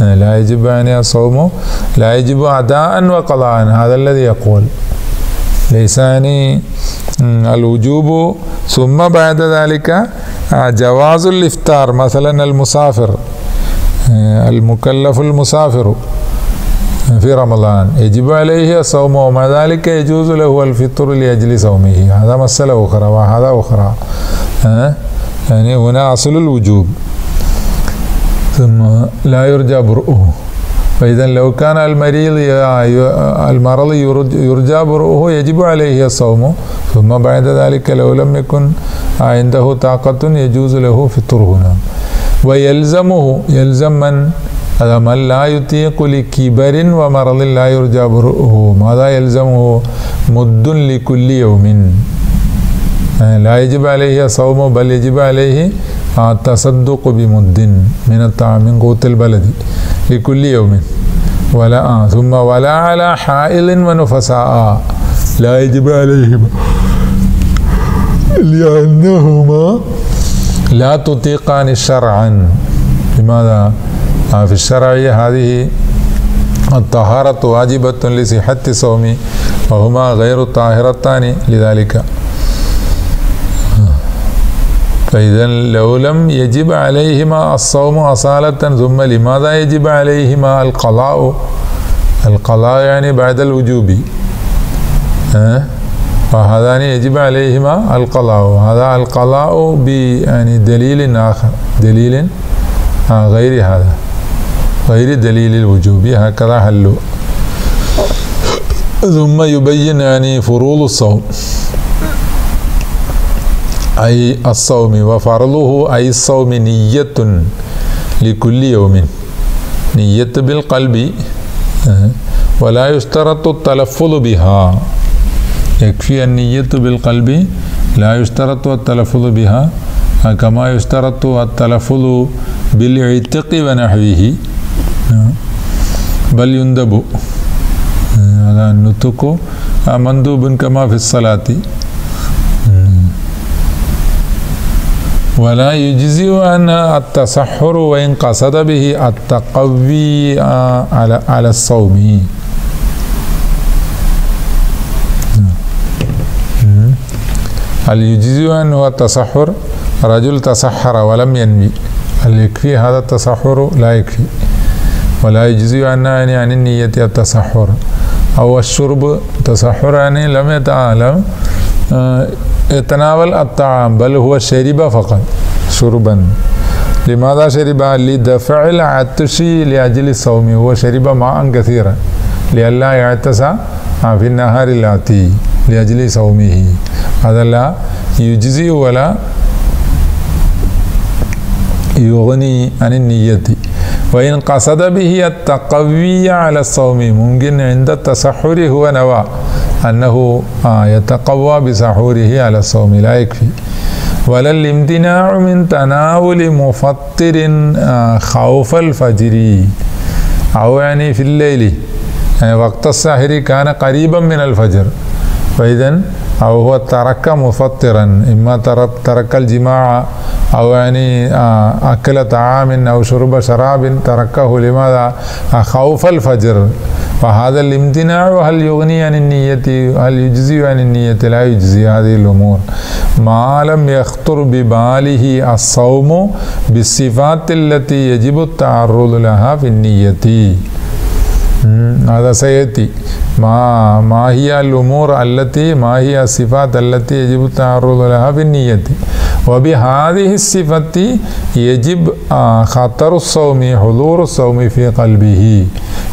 لا يجب يعني الصوم، لا يجب أداء وقضاء، هذا الذي يقول ليس يعني الوجوب. ثم بعد ذلك جواز الإفطار مثلا المسافر المكلف المسافر في رمضان يجب عليه الصوم ومع ذلك يجوز له الفطر لأجل صومه، هذا مسألة أخرى وهذا أخرى، يعني هنا أصل الوجوب. ثم لا يرجى برؤه، فإذا لو كان المريض المرض يرجى برؤه يجب عليه الصوم، ثم بعد ذلك لو لم يكن عنده طاقة يجوز له فطره. ويلزمه يلزم من؟ هذا من لا يطيق لكبر ومرض لا يرجى برؤه، ماذا يلزمه؟ مد لكل يوم، لا يجب عليه الصوم بل يجب عليه التصدق بمد من الطعام من قوت البلد لكل يوم. ولا ثم ولا على حائل ونفساء لا يجب عليهما لأنهما لا تطيقان شرعا. لماذا؟ في الشرعية هذه الطهارة واجبة لصحة الصوم وهما غير طاهرتان لذلك. فإذا لو لم يجب عليهما الصوم أصالة ثم لماذا يجب عليهما القضاء؟ القضاء يعني بعد الوجوب، فهذان يجب عليهما القضاء، هذا القضاء بدليل آخر، دليل غير هذا، غير دليل الوجوب، هكذا حلوا. ثم يبين يعني فروض الصوم أي الصوم، وفرضه أي الصوم نية لكل يوم، نية بالقلب، ولا يشترط التلفظ بها، يكفي النية بالقلب لا يشترط التلفظ بها كما يشترط التلفظ بالعتق ونحوه، بل يندب، هذا النطق مندوب كما في الصلاة. ولا يجزي عنها التسحر وإن قصد به التقوي على على الصوم. هل يجزي عنه التسحر؟ رجل تسحر ولم ينوي، هل يكفي هذا التسحر؟ لا يكفي. ولا يجزي عنها يعني النية التسحر، أو الشرب تسحر يعني لم يتعلم يتناول الطعام بل هو شرب فقط شربا. لماذا شرب؟ لدفع العطش لأجل الصوم، هو شرب ماء كثيرا لئلا يعطس في النهار الآتي لأجل صومه، هذا لا يجزي ولا يغني عن النية. وإن قصد به التقوي على الصوم، ممكن عند التسحر هو نوى أنه يتقوى بسحوره على الصوم، لا يكفي. ولا الامتناع من تناول مفطر خوف الفجر أو يعني في الليل، يعني وقت السحر كان قريبا من الفجر، فإذا أو هو ترك مفطرا، إما ترك الجماع أو يعني أكل طعام أو شرب شراب تركه، لماذا؟ خوف الفجر. فهذا الامتناع هل يغني عن النية؟ هل يجزي عن النية؟ لا يجزي. هذه الأمور ما لم يخطر بباله الصوم بالصفات التي يجب التعرض لها في النية، هذا سيأتي. ما ما هي الأمور التي ما هي الصفات التي يجب التعرض لها في النية، وبهذه الصفة يجب خطر الصوم حضور الصوم في قلبه،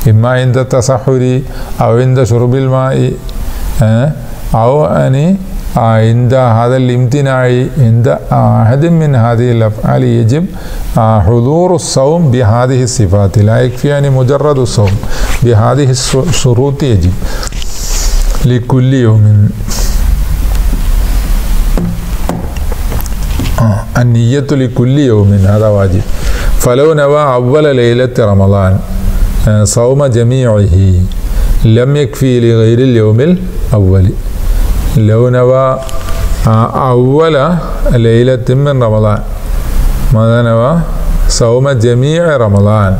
إما عند التسحر أو عند شرب الماء أو يعني عند هذا الامتناع، عند أحد من هذه الأفعال يجب حضور الصوم بهذه الصفات، لا يكفي يعني مجرد الصوم، بهذه الشروط يجب لكل يوم. النیت لکل یوم هذا واجب. فلو نوى اول ليله رمضان صوم جميعه لم يكفي لغير اليوم الاول. لو نوى اول ليله من رمضان ماذا نوى؟ صوم جميع رمضان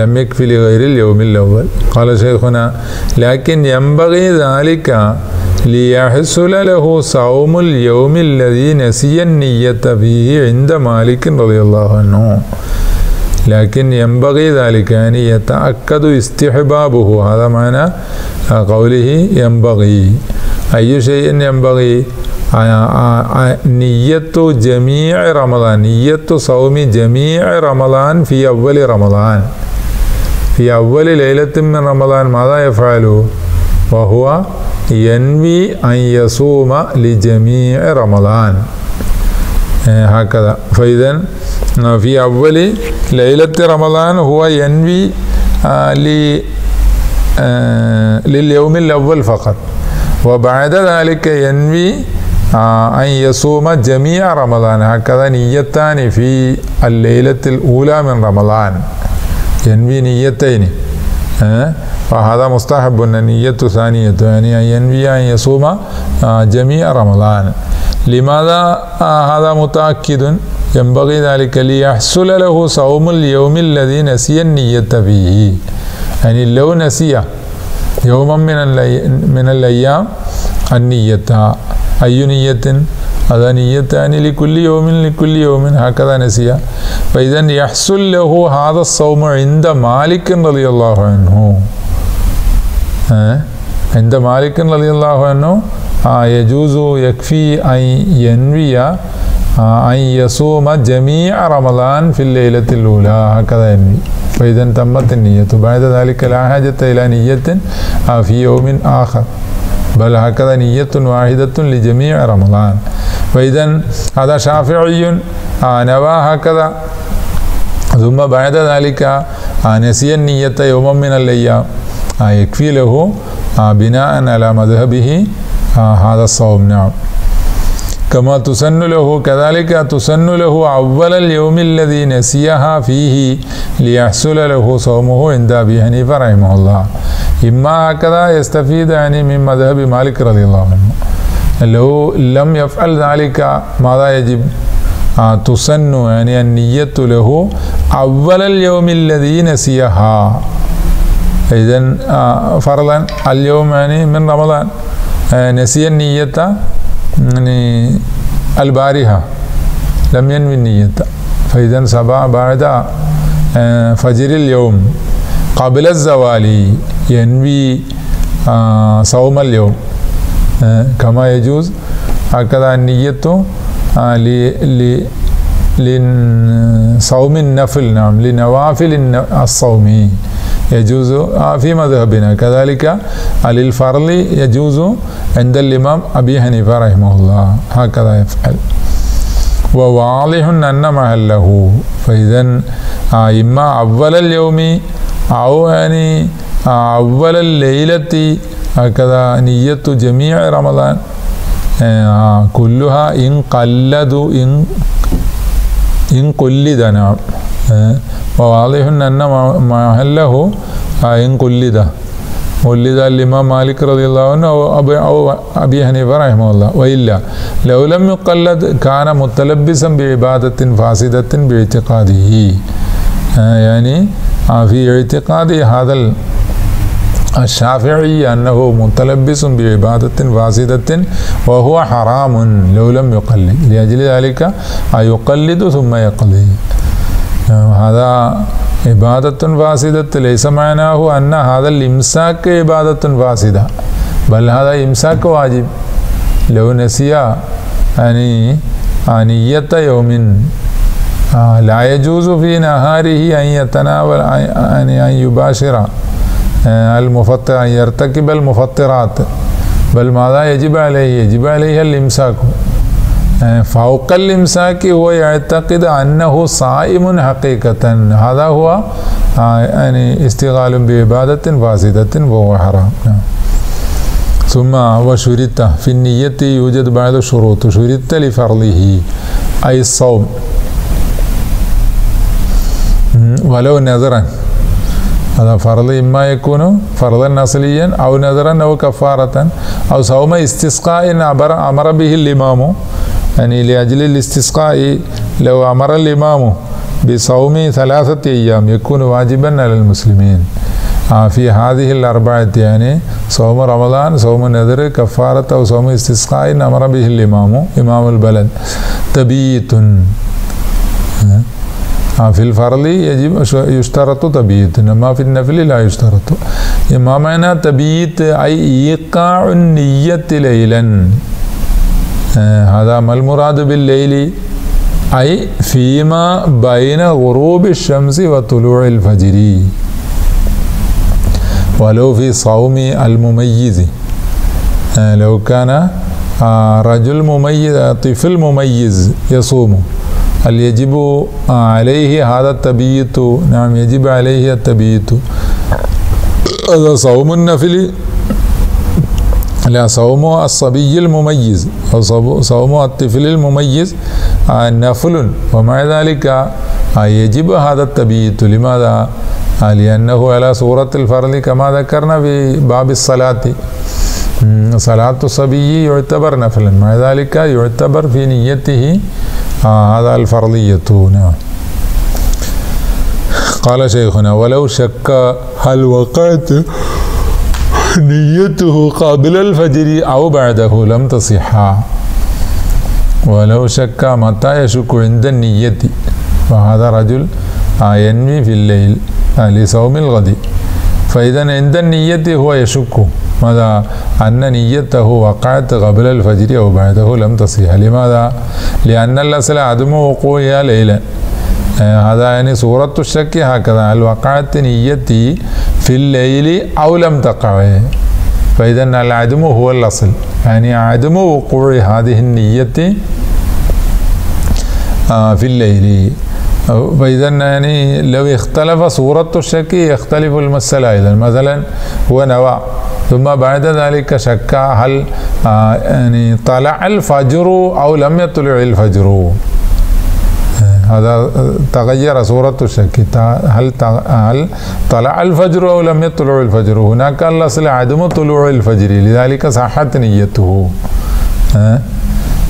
لم يكفي لغير اليوم الاول. قال شيخنا لكن ينبغي ذلك ليحصل له صوم اليوم الذي نسي النية فيه عند مالك رضي الله عنه. لكن ينبغي ذلك يعني يتأكد استحبابه، هذا معنى قوله ينبغي. أي شيء ينبغي؟ نية جميع رمضان، نية صوم جميع رمضان في أول رمضان، في أول ليلة من رمضان ماذا يفعل؟ وهو ينوي أن يصوم لجميع رمضان هكذا. فإذا في أول ليلة رمضان هو ينوي لليوم الأول فقط، وبعد ذلك ينوي أن يصوم جميع رمضان. هكذا نيتان في الليلة الأولى من رمضان، ينوي نيتين. فهذا مستحب. النية ثانية يعني أن ينوي أن يصوم جميع رمضان. لماذا هذا متأكد؟ ينبغي ذلك ليحصل له صوم اليوم الذي نسي النية فيه. يعني لو نسي يوما من من الأيام النية، أي نية؟ هذا نيتان لكل يوم لكل يوم هكذا نسي. فإذا يحصل له هذا الصوم عند مالك رضي الله عنه، عند مالك رضي الله عنه يجوز يكفي أن ينوي أن يصوم جميع رمضان في الليلة الأولى هكذا ينوي. فإذا تمت النية، بعد ذلك لا حاجة إلى نية في يوم آخر، بل هكذا نية واحدة لجميع رمضان. فإذا هذا شافعي نوى هكذا، ثم بعد ذلك نسي النية يوما من الأيام، يكفي له بناء على مذهبه هذا الصوم. نعم. كما تسن له، كذلك تسن له أول اليوم الذي نسيها فيه ليحصل له صومه عند أبي حنيفة رحمه الله. إما هكذا يستفيد يعني من مذهب مالك رضي الله عنه. لو لم يفعل ذلك ماذا يجب؟ تسن يعني النية له أول اليوم الذي نسيها. إذن فرضا اليوم يعني من رمضان نسي النية يعني البارحة، لم ينوي النية، فإذا صباح بعد فجر اليوم قبل الزوال ينوي صوم اليوم كما يجوز. هكذا النية لصوم النفل، نعم لنوافل الصوم يجوز في مذهبنا. كذلك للفرض يجوز عند الإمام أبي حنيفة رحمه الله، هكذا يفعل. وواضح أن محله، فإذا إما أول اليوم أو يعني أول الليلة هكذا نية جميع رمضان كلها إن قلد إن إن قلد. نعم. وواضح أن محله إن قلد، قلد الإمام مالك رضي الله عنه أو أبي حنيفة رحمه الله. وإلا لو لم يقلد كان متلبسا بعبادة فاسدة باعتقاده، يعني في اعتقاد هذا الشافعي أنه متلبس بعبادة فاسدة وهو حرام لو لم يقلد. لأجل ذلك يقلد ثم يقضي. هذا عبادة فاسدة ليس معناه أن هذا الإمساك عبادة فاسدة، بل هذا إمساك واجب. لو نسي يعني نية يوم لا يجوز في نهاره أن يتناول أن يباشر المفطر، أن يرتكب المفطرات، بل ماذا يجب عليه؟ يجب عليه الإمساك. فوق الإمساك هو يعتقد أنه صائم حقيقة، هذا هو يعني استغلال بعبادة فاسدة وهو حرام. ثم وشرط في النية يوجد بعض الشروط. شرط لفرضه أي الصوم ولو نذرا، هذا فرض إما يكون فرضا أصليا أو نذرا أو كفارة أو صوم استسقاء أمر به الإمام، يعني لأجل الاستسقاء لو أمر الإمام بصوم ثلاثة أيام يكون واجبا على المسلمين في هذه الأربعة، يعني صوم رمضان، صوم النذر، كفارة أو صوم استسقاء أمر به الإمام إمام البلد. تبييت في الفرض يجب يشترط تبييت، إنما في النفل لا يشترط. ما معنى تبييت؟ أي إيقاع النية ليلا. هذا ما المراد بالليل؟ أي فيما بين غروب الشمس وطلوع الفجر، ولو في صوم المميز، لو كان رجل مميز طفل مميز يصوم هل يجب عليه هذا التبييت؟ نعم يجب عليه التبييت. هذا صوم النفل لا، صوم الصبي المميز أو صوم الطفل المميز نفل، ومع ذلك يجب هذا التبييت. لماذا؟ لأنه على صورة الفرض كما ذكرنا في باب الصلاة، صلاة الصبي يعتبر نفلا، مع ذلك يعتبر في نيته هذا الفرضية. نعم. قال شيخنا: ولو شك هل وقعت نيته قبل الفجر أو بعده لم تصح. ولو شك، متى يشك؟ عند النية، فهذا رجل ينوي في الليل لصوم الغد، فإذا عند النية هو يشك ماذا؟ أن نيته وقعت قبل الفجر أو بعده لم تصح. لماذا؟ لأن الأصل عدم وقوعها ليلا. هذا يعني صورة الشك هكذا: هل وقعت نيتي في الليل أو لم تقع؟ فإذا العدم هو الأصل، يعني عدم وقوع هذه النية في الليل. فإذا يعني لو اختلف صورة الشك يختلف المسألة. إذا مثلا هو نوى ثم بعد ذلك شك هل يعني طلع الفجر أو لم يطلع الفجر، هذا تغير صورة الشك، هل هل طلع الفجر أو لم يطلع الفجر. هناك الأصل عدم طلوع الفجر، لذلك صحت نيته،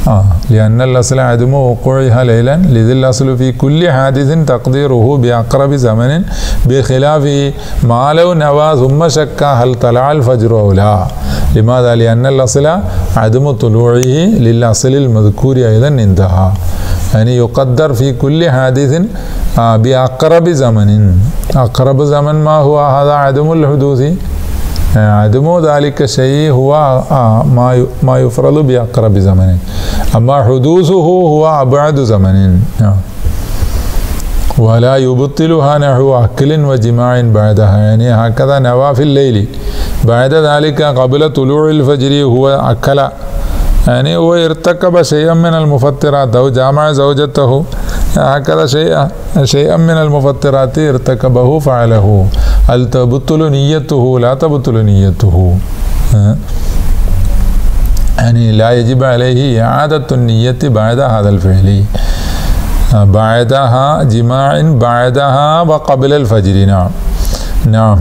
آه لأن الأصل عدم وقوعها ليلا، لذ الأصل في كل حادث تقديره بأقرب زمن، بخلاف ما لو نوى ثم شك هل طلع الفجر أو لا. لماذا؟ لأن الأصل عدم طلوعه للأصل المذكور أيضا انتهى، يعني يقدر في كل حادث بأقرب زمن. أقرب زمن ما هو؟ هذا عدم الحدوث، عدم ذلك الشيء هو ما ما يفرض بأقرب زمن، أما حدوثه هو أبعد زمن. ولا يبطلها نحو أكل وجماع بعدها، يعني هكذا نوى في الليل، بعد ذلك قبل طلوع الفجر هو أكل، يعني هو ارتكب شيئا من المفطرات أو جامع زوجته، هكذا شيئا شيئا من المفطرات ارتكبه فعله. هل تبطل نيته؟ لا تبطل نيته، يعني لا يجب عليه إعادة النية بعد هذا الفعل، بعدها جماع بعدها وقبل الفجر. نعم نعم.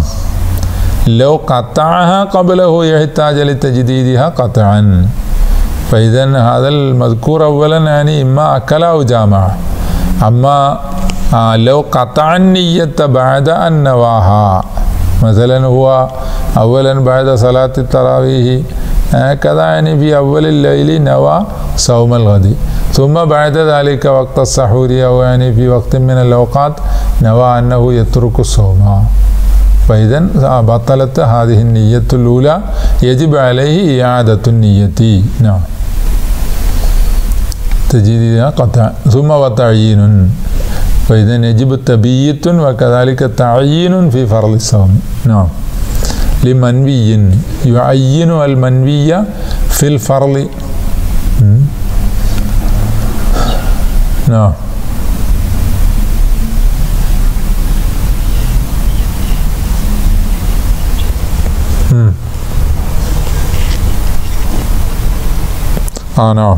لو قطعها قبله يحتاج لتجديدها قطعا، فإذا هذا المذكور أولا يعني إما أكل أو جامع. أما لو قطع النية بعد أن نواها، مثلا هو أولا بعد صلاة التراويح هكذا يعني في أول الليل نوى صوم الغد، ثم بعد ذلك وقت السحور أو يعني في وقت من الأوقات نوى أنه يترك الصوم، فإذا بطلت هذه النية الأولى، يجب عليه إعادة النية. نعم. تجديدها قطع. ثم وتعيين، فإذا يجب التبييت وكذلك تعيين في فرض الصوم. نعم. لمنوي، يعين المنوي في الفرض. نعم. آه نعم.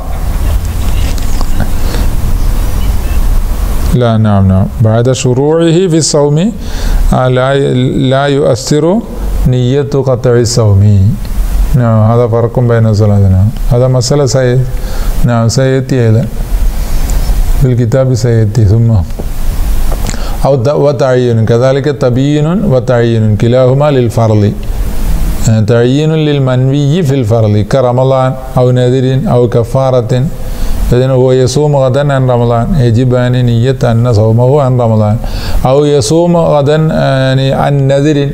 لا نعم نعم بعد شروعه في الصوم لا لا يؤثر نية قطع الصوم. نعم هذا فرق بين الصلاتين. هذا مسألة سيئة. نعم سيأتي هذا في الكتاب سيأتي ثم أو وتعيين كذلك تبيين وتعيين كلاهما للفرض. تعيين للمنوي في الفرض كرمضان أو نذر أو كفارة. لأنه هو يصوم غدا عن رمضان يجب أن نية أن صومه عن رمضان أو يصوم غدا يعني عن نذر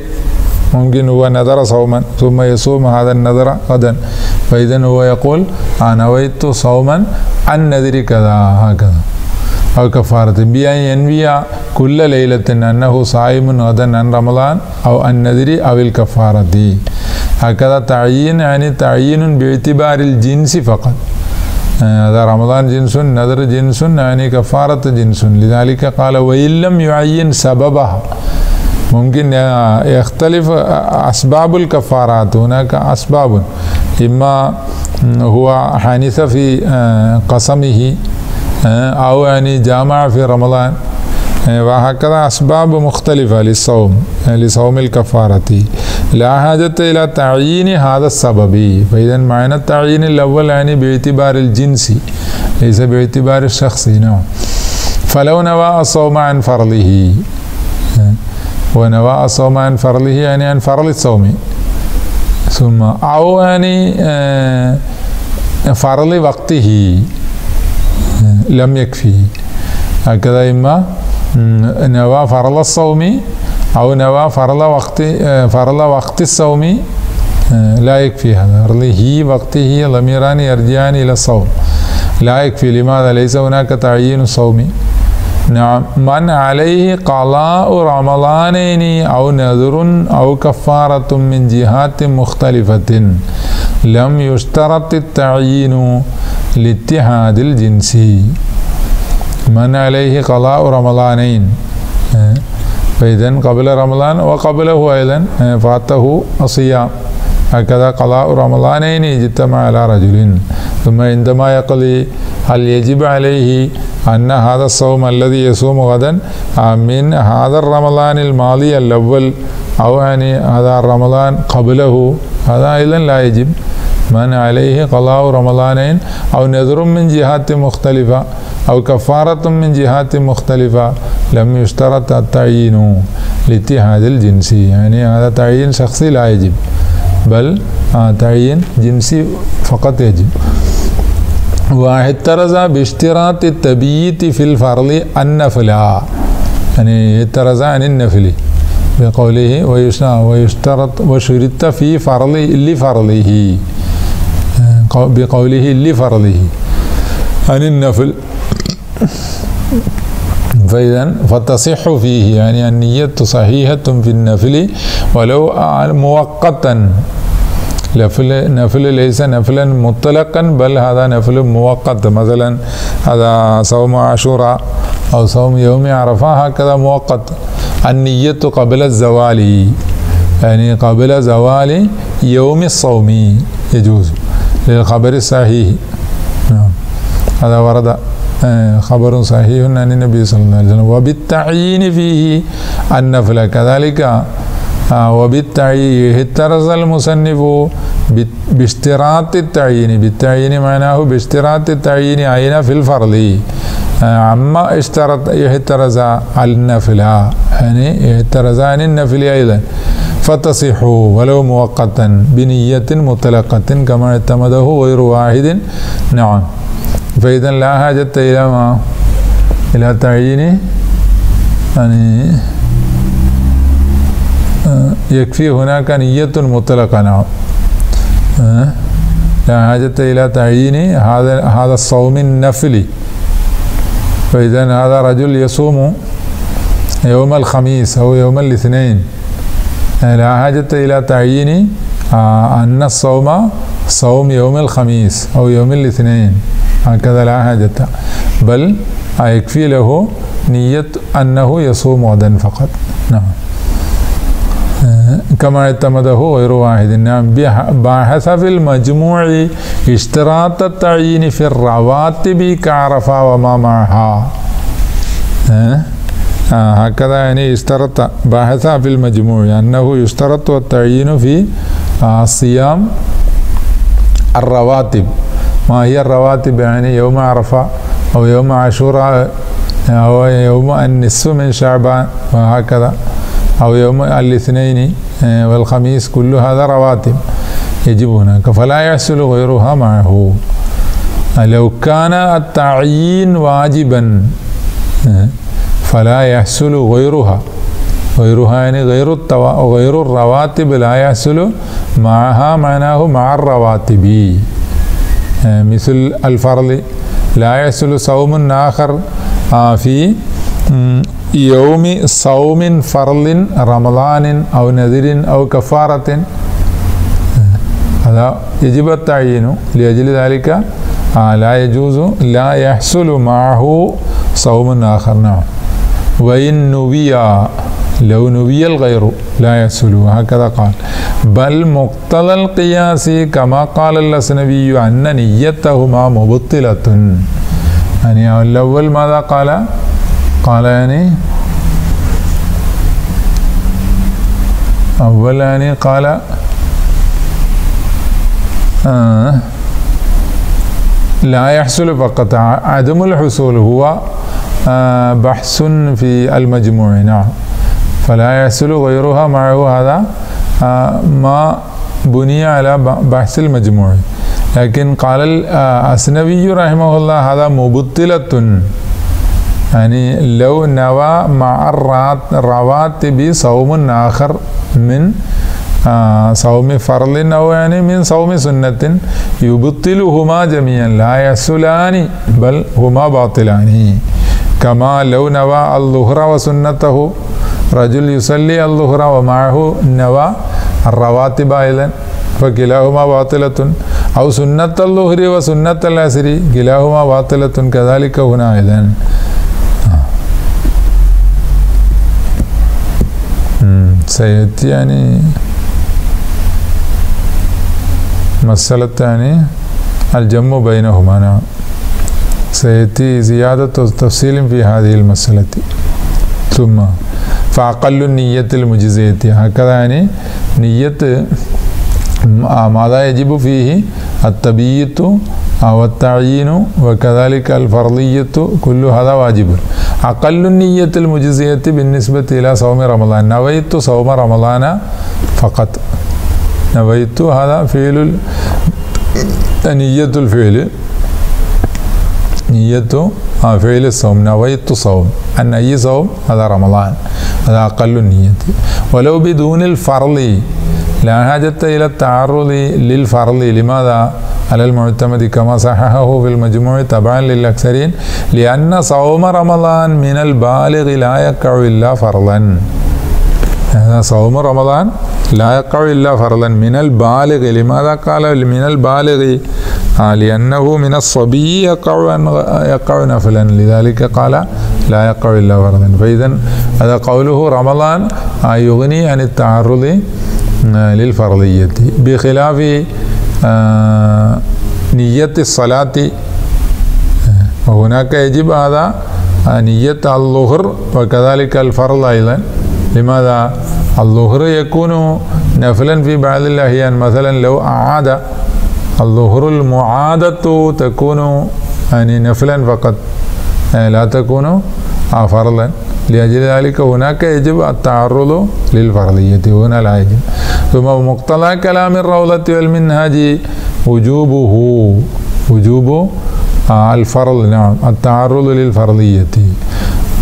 ممكن هو نذر صوما ثم يصوم هذا النذر غدا فإذا هو يقول أنا نويت صوما عن نذر كذا هكذا أو كفارة بأن ينوي كل ليلة أنه صائم غدا عن رمضان أو عن نذر أو الكفارة. هكذا تعيين يعني تعيين باعتبار الجنس فقط. هذا رمضان جنس نذر جنس يعني كفارة جنس. لذلك قال وإن لم يعين سببها ممكن يختلف أسباب الكفارات. هناك أسباب إما هو حنث في قسمه أو يعني جامع في رمضان وهكذا أسباب مختلفة للصوم لصوم الكفارة لا حاجة إلى تعيين هذا السبب. فإذا معنى التعيين الأول يعني باعتبار الجنس ليس باعتبار الشخصي. نعم فلو نوى الصوم عن فرضه ونوى الصوم عن فرضه يعني عن فرض الصوم ثم أو يعني فرض وقته لم يكفي. هكذا إما نوى فرض الصوم أو نوى فرض وقت فرض وقت الصوم لا يكفي. هذا فرضه وقته ضميران يرجعان إلى الصوم لا يكفي. لماذا؟ ليس هناك تعيين الصوم. نعم من عليه قضاء رمضانين أو نذر أو كفارة من جهات مختلفة لم يشترط التعيين لاتحاد الجنس. من عليه قضاء رمضانين فإذن قبل رمضان وقبله أيضا فاته الصيام. هكذا قضاء رمضانين اجتمع على رجل ثم عندما يقضي هل يجب عليه أن هذا الصوم الذي يصوم غدا من هذا الرمضان الماضي الأول أو يعني هذا الرمضان قبله؟ هذا أيضا لا يجب. من عليه قضاء رمضانين أو نذر من جهات مختلفة أو كفارة من جهات مختلفة لم يشترط التعيين لاتحاد الجنس. يعني هذا تعيين شخصي لا يجب بل تعيين جنسي فقط يجب. واعترض باشتراط التبييت في الفرض النفل يعني اعترض عن النفل بقوله ويشترط وشرط في فرض لفرضه بقوله لفرضه عن النفل فإذا فتصح فيه يعني النية صحيحة في النفل ولو مؤقتا. نفل نفل ليس نفلا مطلقا بل هذا نفل مؤقت. مثلا هذا صوم عاشوراء أو صوم يوم عرفة هكذا مؤقت. النية قبل الزوال يعني قبل زوال يوم الصوم يجوز للخبر الصحيح. نعم هذا ورد خبر صحيح عن النبي صلى الله عليه وسلم. وبالتعيين فيه النفل كذلك وبالتعيين احترز المصنف باشتراط التعيين. بالتعيين معناه باشتراط التعيين عين في الفرض عما اشترط احترز النفل يعني احترز عن النفل أيضا فتصح ولو مؤقتا بنية مطلقة كما اعتمده غير واحد. نعم فإذا لا حاجة إلى ما إلى تعيين يعني يكفي هناك نية مطلقة. نعم لا حاجة إلى تعيين هذا هذا الصوم النفلي فإذا هذا رجل يصوم يوم الخميس أو يوم الاثنين، يعني لا حاجة إلى تعيين أن الصوم صوم يوم الخميس أو يوم الاثنين، هكذا لا حاجة، بل يكفي له نية أنه يصوم غدا فقط. نعم، كما اعتمده غير واحد. نعم، باحث في المجموع اشتراط التعيين في الرواتب كعرفة وما معها. هكذا يعني اشترط، باحث في المجموع أنه يشترط التعيين في صيام الرواتب. ما هي الرواتب؟ يعني يوم عرفة أو يوم عاشوراء أو يوم النصف من شعبان وهكذا، أو يوم الاثنين والخميس، كل هذا رواتب يجب هناك، فلا يحصل غيرها معه. لو كان التعيين واجبا فلا يحصل غيرها، غيرها يعني غير التو... غير الرواتب لا يحصل معها، معناه مع الرواتب، مثل الفرض لا يحصل صوم آخر في يوم صوم فرض رمضان أو نذر أو كفارة، هذا يجب التعيين. لأجل ذلك لا يجوز، لا يحصل معه صوم آخر. نعم، وإن نوي، لو نوي الغير لا يحصل، هكذا قال. بل مقتضى القياس كما قال اللسنبي أن نيتهما مبطلة. يعني الأول ماذا قال؟ قال يعني أول يعني قال آه لا يحصل فقط، عدم الحصول هو آه بحث في المجموع. نعم، فلا يحصل غيرها معه، هذا آه ما بني على بحث المجموع. لكن قال الأسنوي رحمه الله هذا مبطلة، يعني لو نوى مع الرواتب صوم آخر من آه صوم فرض أو يعني من صوم سنة يبطلهما جميعا، لا يحصلان بل هما باطلان. كما لو نوى الظهر وسنته، رجل يصلي الظهر ومعه نوى الرواتب أيضا، فكلاهما باطلة، أو سنة الظهر وسنة العصر، كلاهما باطلة كذلك هنا أيضا. سيأتي يعني مسألة يعني الجمع بينهما. نعم، سيأتي زيادة تفصيل في هذه المسألة. ثم فأقل النية المجزية، هكذا يعني نية ماذا يجب فيه التبييت أو التعيين وكذلك الفرضية، كل هذا واجب. أقل النية المجزية بالنسبة إلى صوم رمضان، نويت صوم رمضان فقط، نويت هذا فعل نية الفعل، نية فعل الصوم، نويت صوم، أن أي صوم؟ هذا رمضان، هذا أقل النية. ولو بدون الفرض، لا حاجة إلى التعرض للفرض. لماذا؟ على المعتمد كما صححه في المجموع تبعا للأكثرين، لأن صوم رمضان من البالغ لا يقع إلا فرضا. صوم رمضان لا يقع إلا فرضا من البالغ. لماذا قال من البالغ؟ لأنه من الصبي يقع يقع نفلا، لذلك قال لا يقع إلا فرضا. فإذا هذا قوله رمضان يغني عن التعرض للفرضية، بخلاف آه نية الصلاة، وهناك يجب هذا نية الظهر وكذلك الفرض أيضا. لماذا؟ الظهر يكون نفلا في بعض الأحيان، مثلا لو أعاد الظهر، المعادة تكون يعني نفلا فقط، يعني لا تكون فرضا، لأجل ذلك هناك يجب التعرض للفرضية، هنا لا يجب. ثم مقتضى كلام الروضة والمنهج وجوبه، وجوب الفرض. نعم، التعرض للفرضية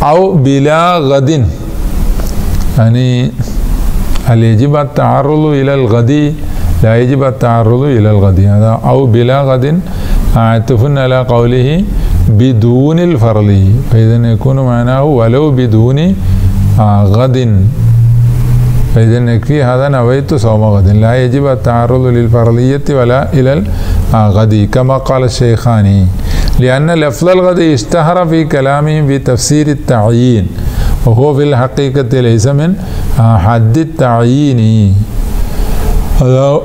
أو بلا غد، يعني هل يجب التعرض إلى الغد؟ لا يجب التعرض إلى الغد. هذا أو بلا غد عاطف على قوله بدون الفرل، فإذا يكون معناه ولو بدون غد، فإذا يكفي هذا نويت صوم غد، لا يجب التعرض للفرلية ولا إلى الغد كما قال الشيخاني، لأن لفظ الغد اشتهر في كلامهم بتفسير التعيين، وهو في الحقيقة ليس من حد التعيين.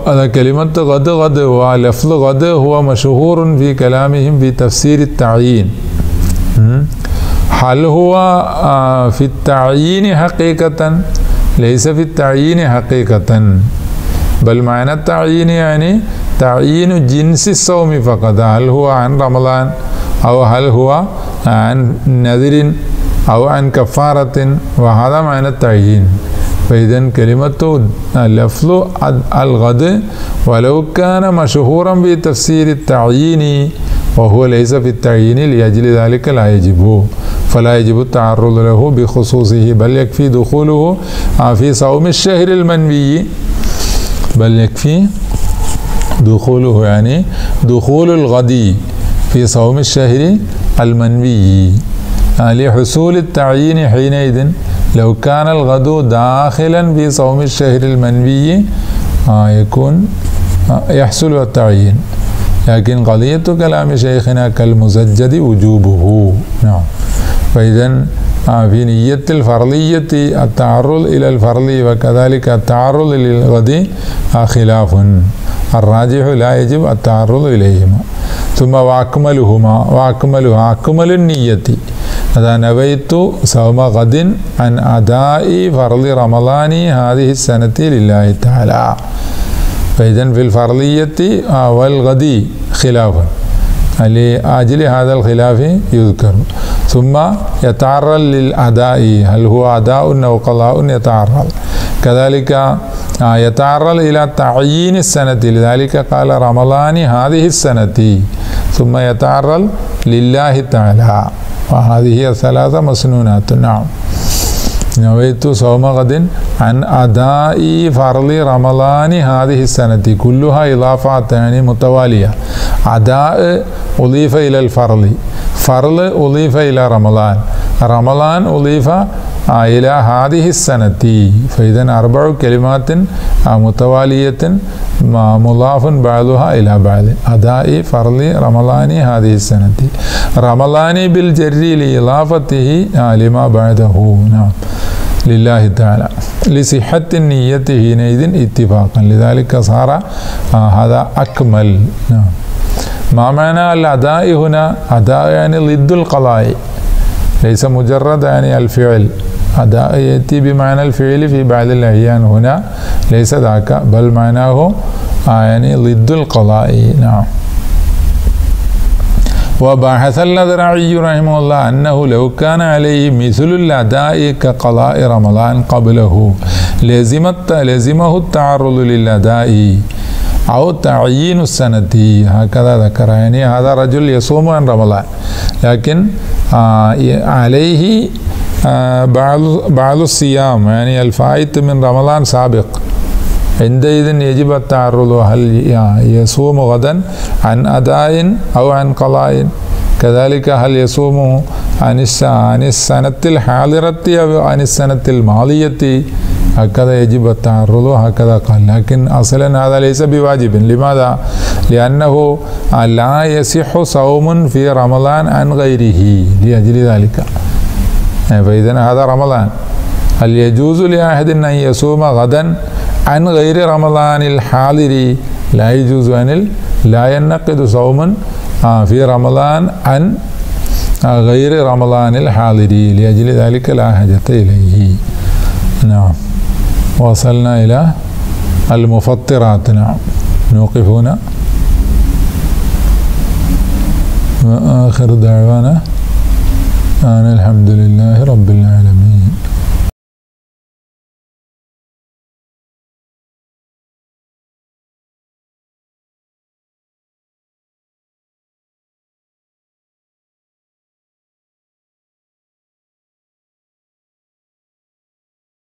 هذا كلمة غد غد ولفظ غد هو مشهور في كلامهم بتفسير التعيين. هل هو في التعيين حقيقة؟ ليس في التعيين حقيقة، بل معنى التعيين يعني تعيين جنس الصوم فقط، هل هو عن رمضان أو هل هو عن نذر أو عن كفارة، وهذا معنى التعيين. فإذا كلمة لفظ الغد ولو كان مشهورا بتفسير التعيين وهو ليس في التعيين، لأجل ذلك لا يجب، فلا يجب التعرض له بخصوصه، بل يكفي دخوله في صوم الشهر المنوي، بل يكفي دخوله يعني دخول الغد في صوم الشهر المنوي لحصول التعيين حينئذ. لو كان الغد داخلا في صوم الشهر المنوي يكون يحصل التعيين، لكن قضية كلام شيخنا كالمزجد وجوبه. نعم. فإذا في نية الفرلية التعرض إلى الفرل وكذلك التعرض للغد خلاف، الراجح لا يجب التعرض إليهما. ثم وأكملهما وأكملها أكمل النية، هذا نويت صوم غد عن أداء فرض رمضان هذه السنة لله تعالى. فإذا في الفرلية والغد خلافا، لأجل هذا الخلاف يذكر. ثم يتعرض للأداء، هل هو أداء أو قضاء يتعرض، كذلك يتعرض إلى تعيين السنة، لذلك قال رمضان هذه السنة، ثم يتعرض لله تعالى، وهذه الثلاث مسنونات. نعم. نويت صوم غد عن أداء فرض رمضان هذه السنة، كلها إضافات يعني متوالية، أداء أضيف إلى الفرض، فرض أضيف إلى رمضان، رمضان أضيف إلى هذه السنة. فإذا أربع كلمات متوالية مضاف بعضها إلى بعض، أداء فرض رمضان هذه السنة، رمضان بالجر لإضافته لما بعده. نعم. لله تعالى لصحة النية حينئذ اتفاقا، لذلك صار هذا أكمل. نعم. ما معنى الأداء هنا؟ أداء يعني ضد القضاء، ليس مجرد يعني الفعل، أداء يأتي بمعنى الفعل في بعض الأحيان، هنا ليس ذاك، بل معناه يعني ضد القضاء. نعم. وباحث الأذرعي رحمه الله أنه لو كان عليه مثل الأداء كقضاء رمضان قبله لزمه التعرض للأداء أو تعيين السنة، هكذا ذكر. يعني هذا رجل يصوم عن رمضان، لكن آه عليه آه بعض بعض الصيام يعني الفائت من رمضان سابق، عندئذ يجب التعرض، هل يصوم غدا عن أداء أو عن قضاء، كذلك هل يصوم عن السنة الحاضرة أو عن السنة الماضية، هكذا يجب التعرض، هكذا قال. لكن أصلا هذا ليس بواجب، لماذا؟ لأنه لا يصح صوم في رمضان عن غيره، لأجل ذلك. فإذا هذا رمضان، هل يجوز لأحد أن يصوم غدا عن غير رمضان الحاضر؟ لا يجوز، أن لا ينقض صوم في رمضان عن غير رمضان الحاضر، لأجل ذلك لا حاجة إليه. نعم. وصلنا إلى المفطرات. نعم. نوقف هنا، وآخر دعوانا أن الحمد لله رب العالمين.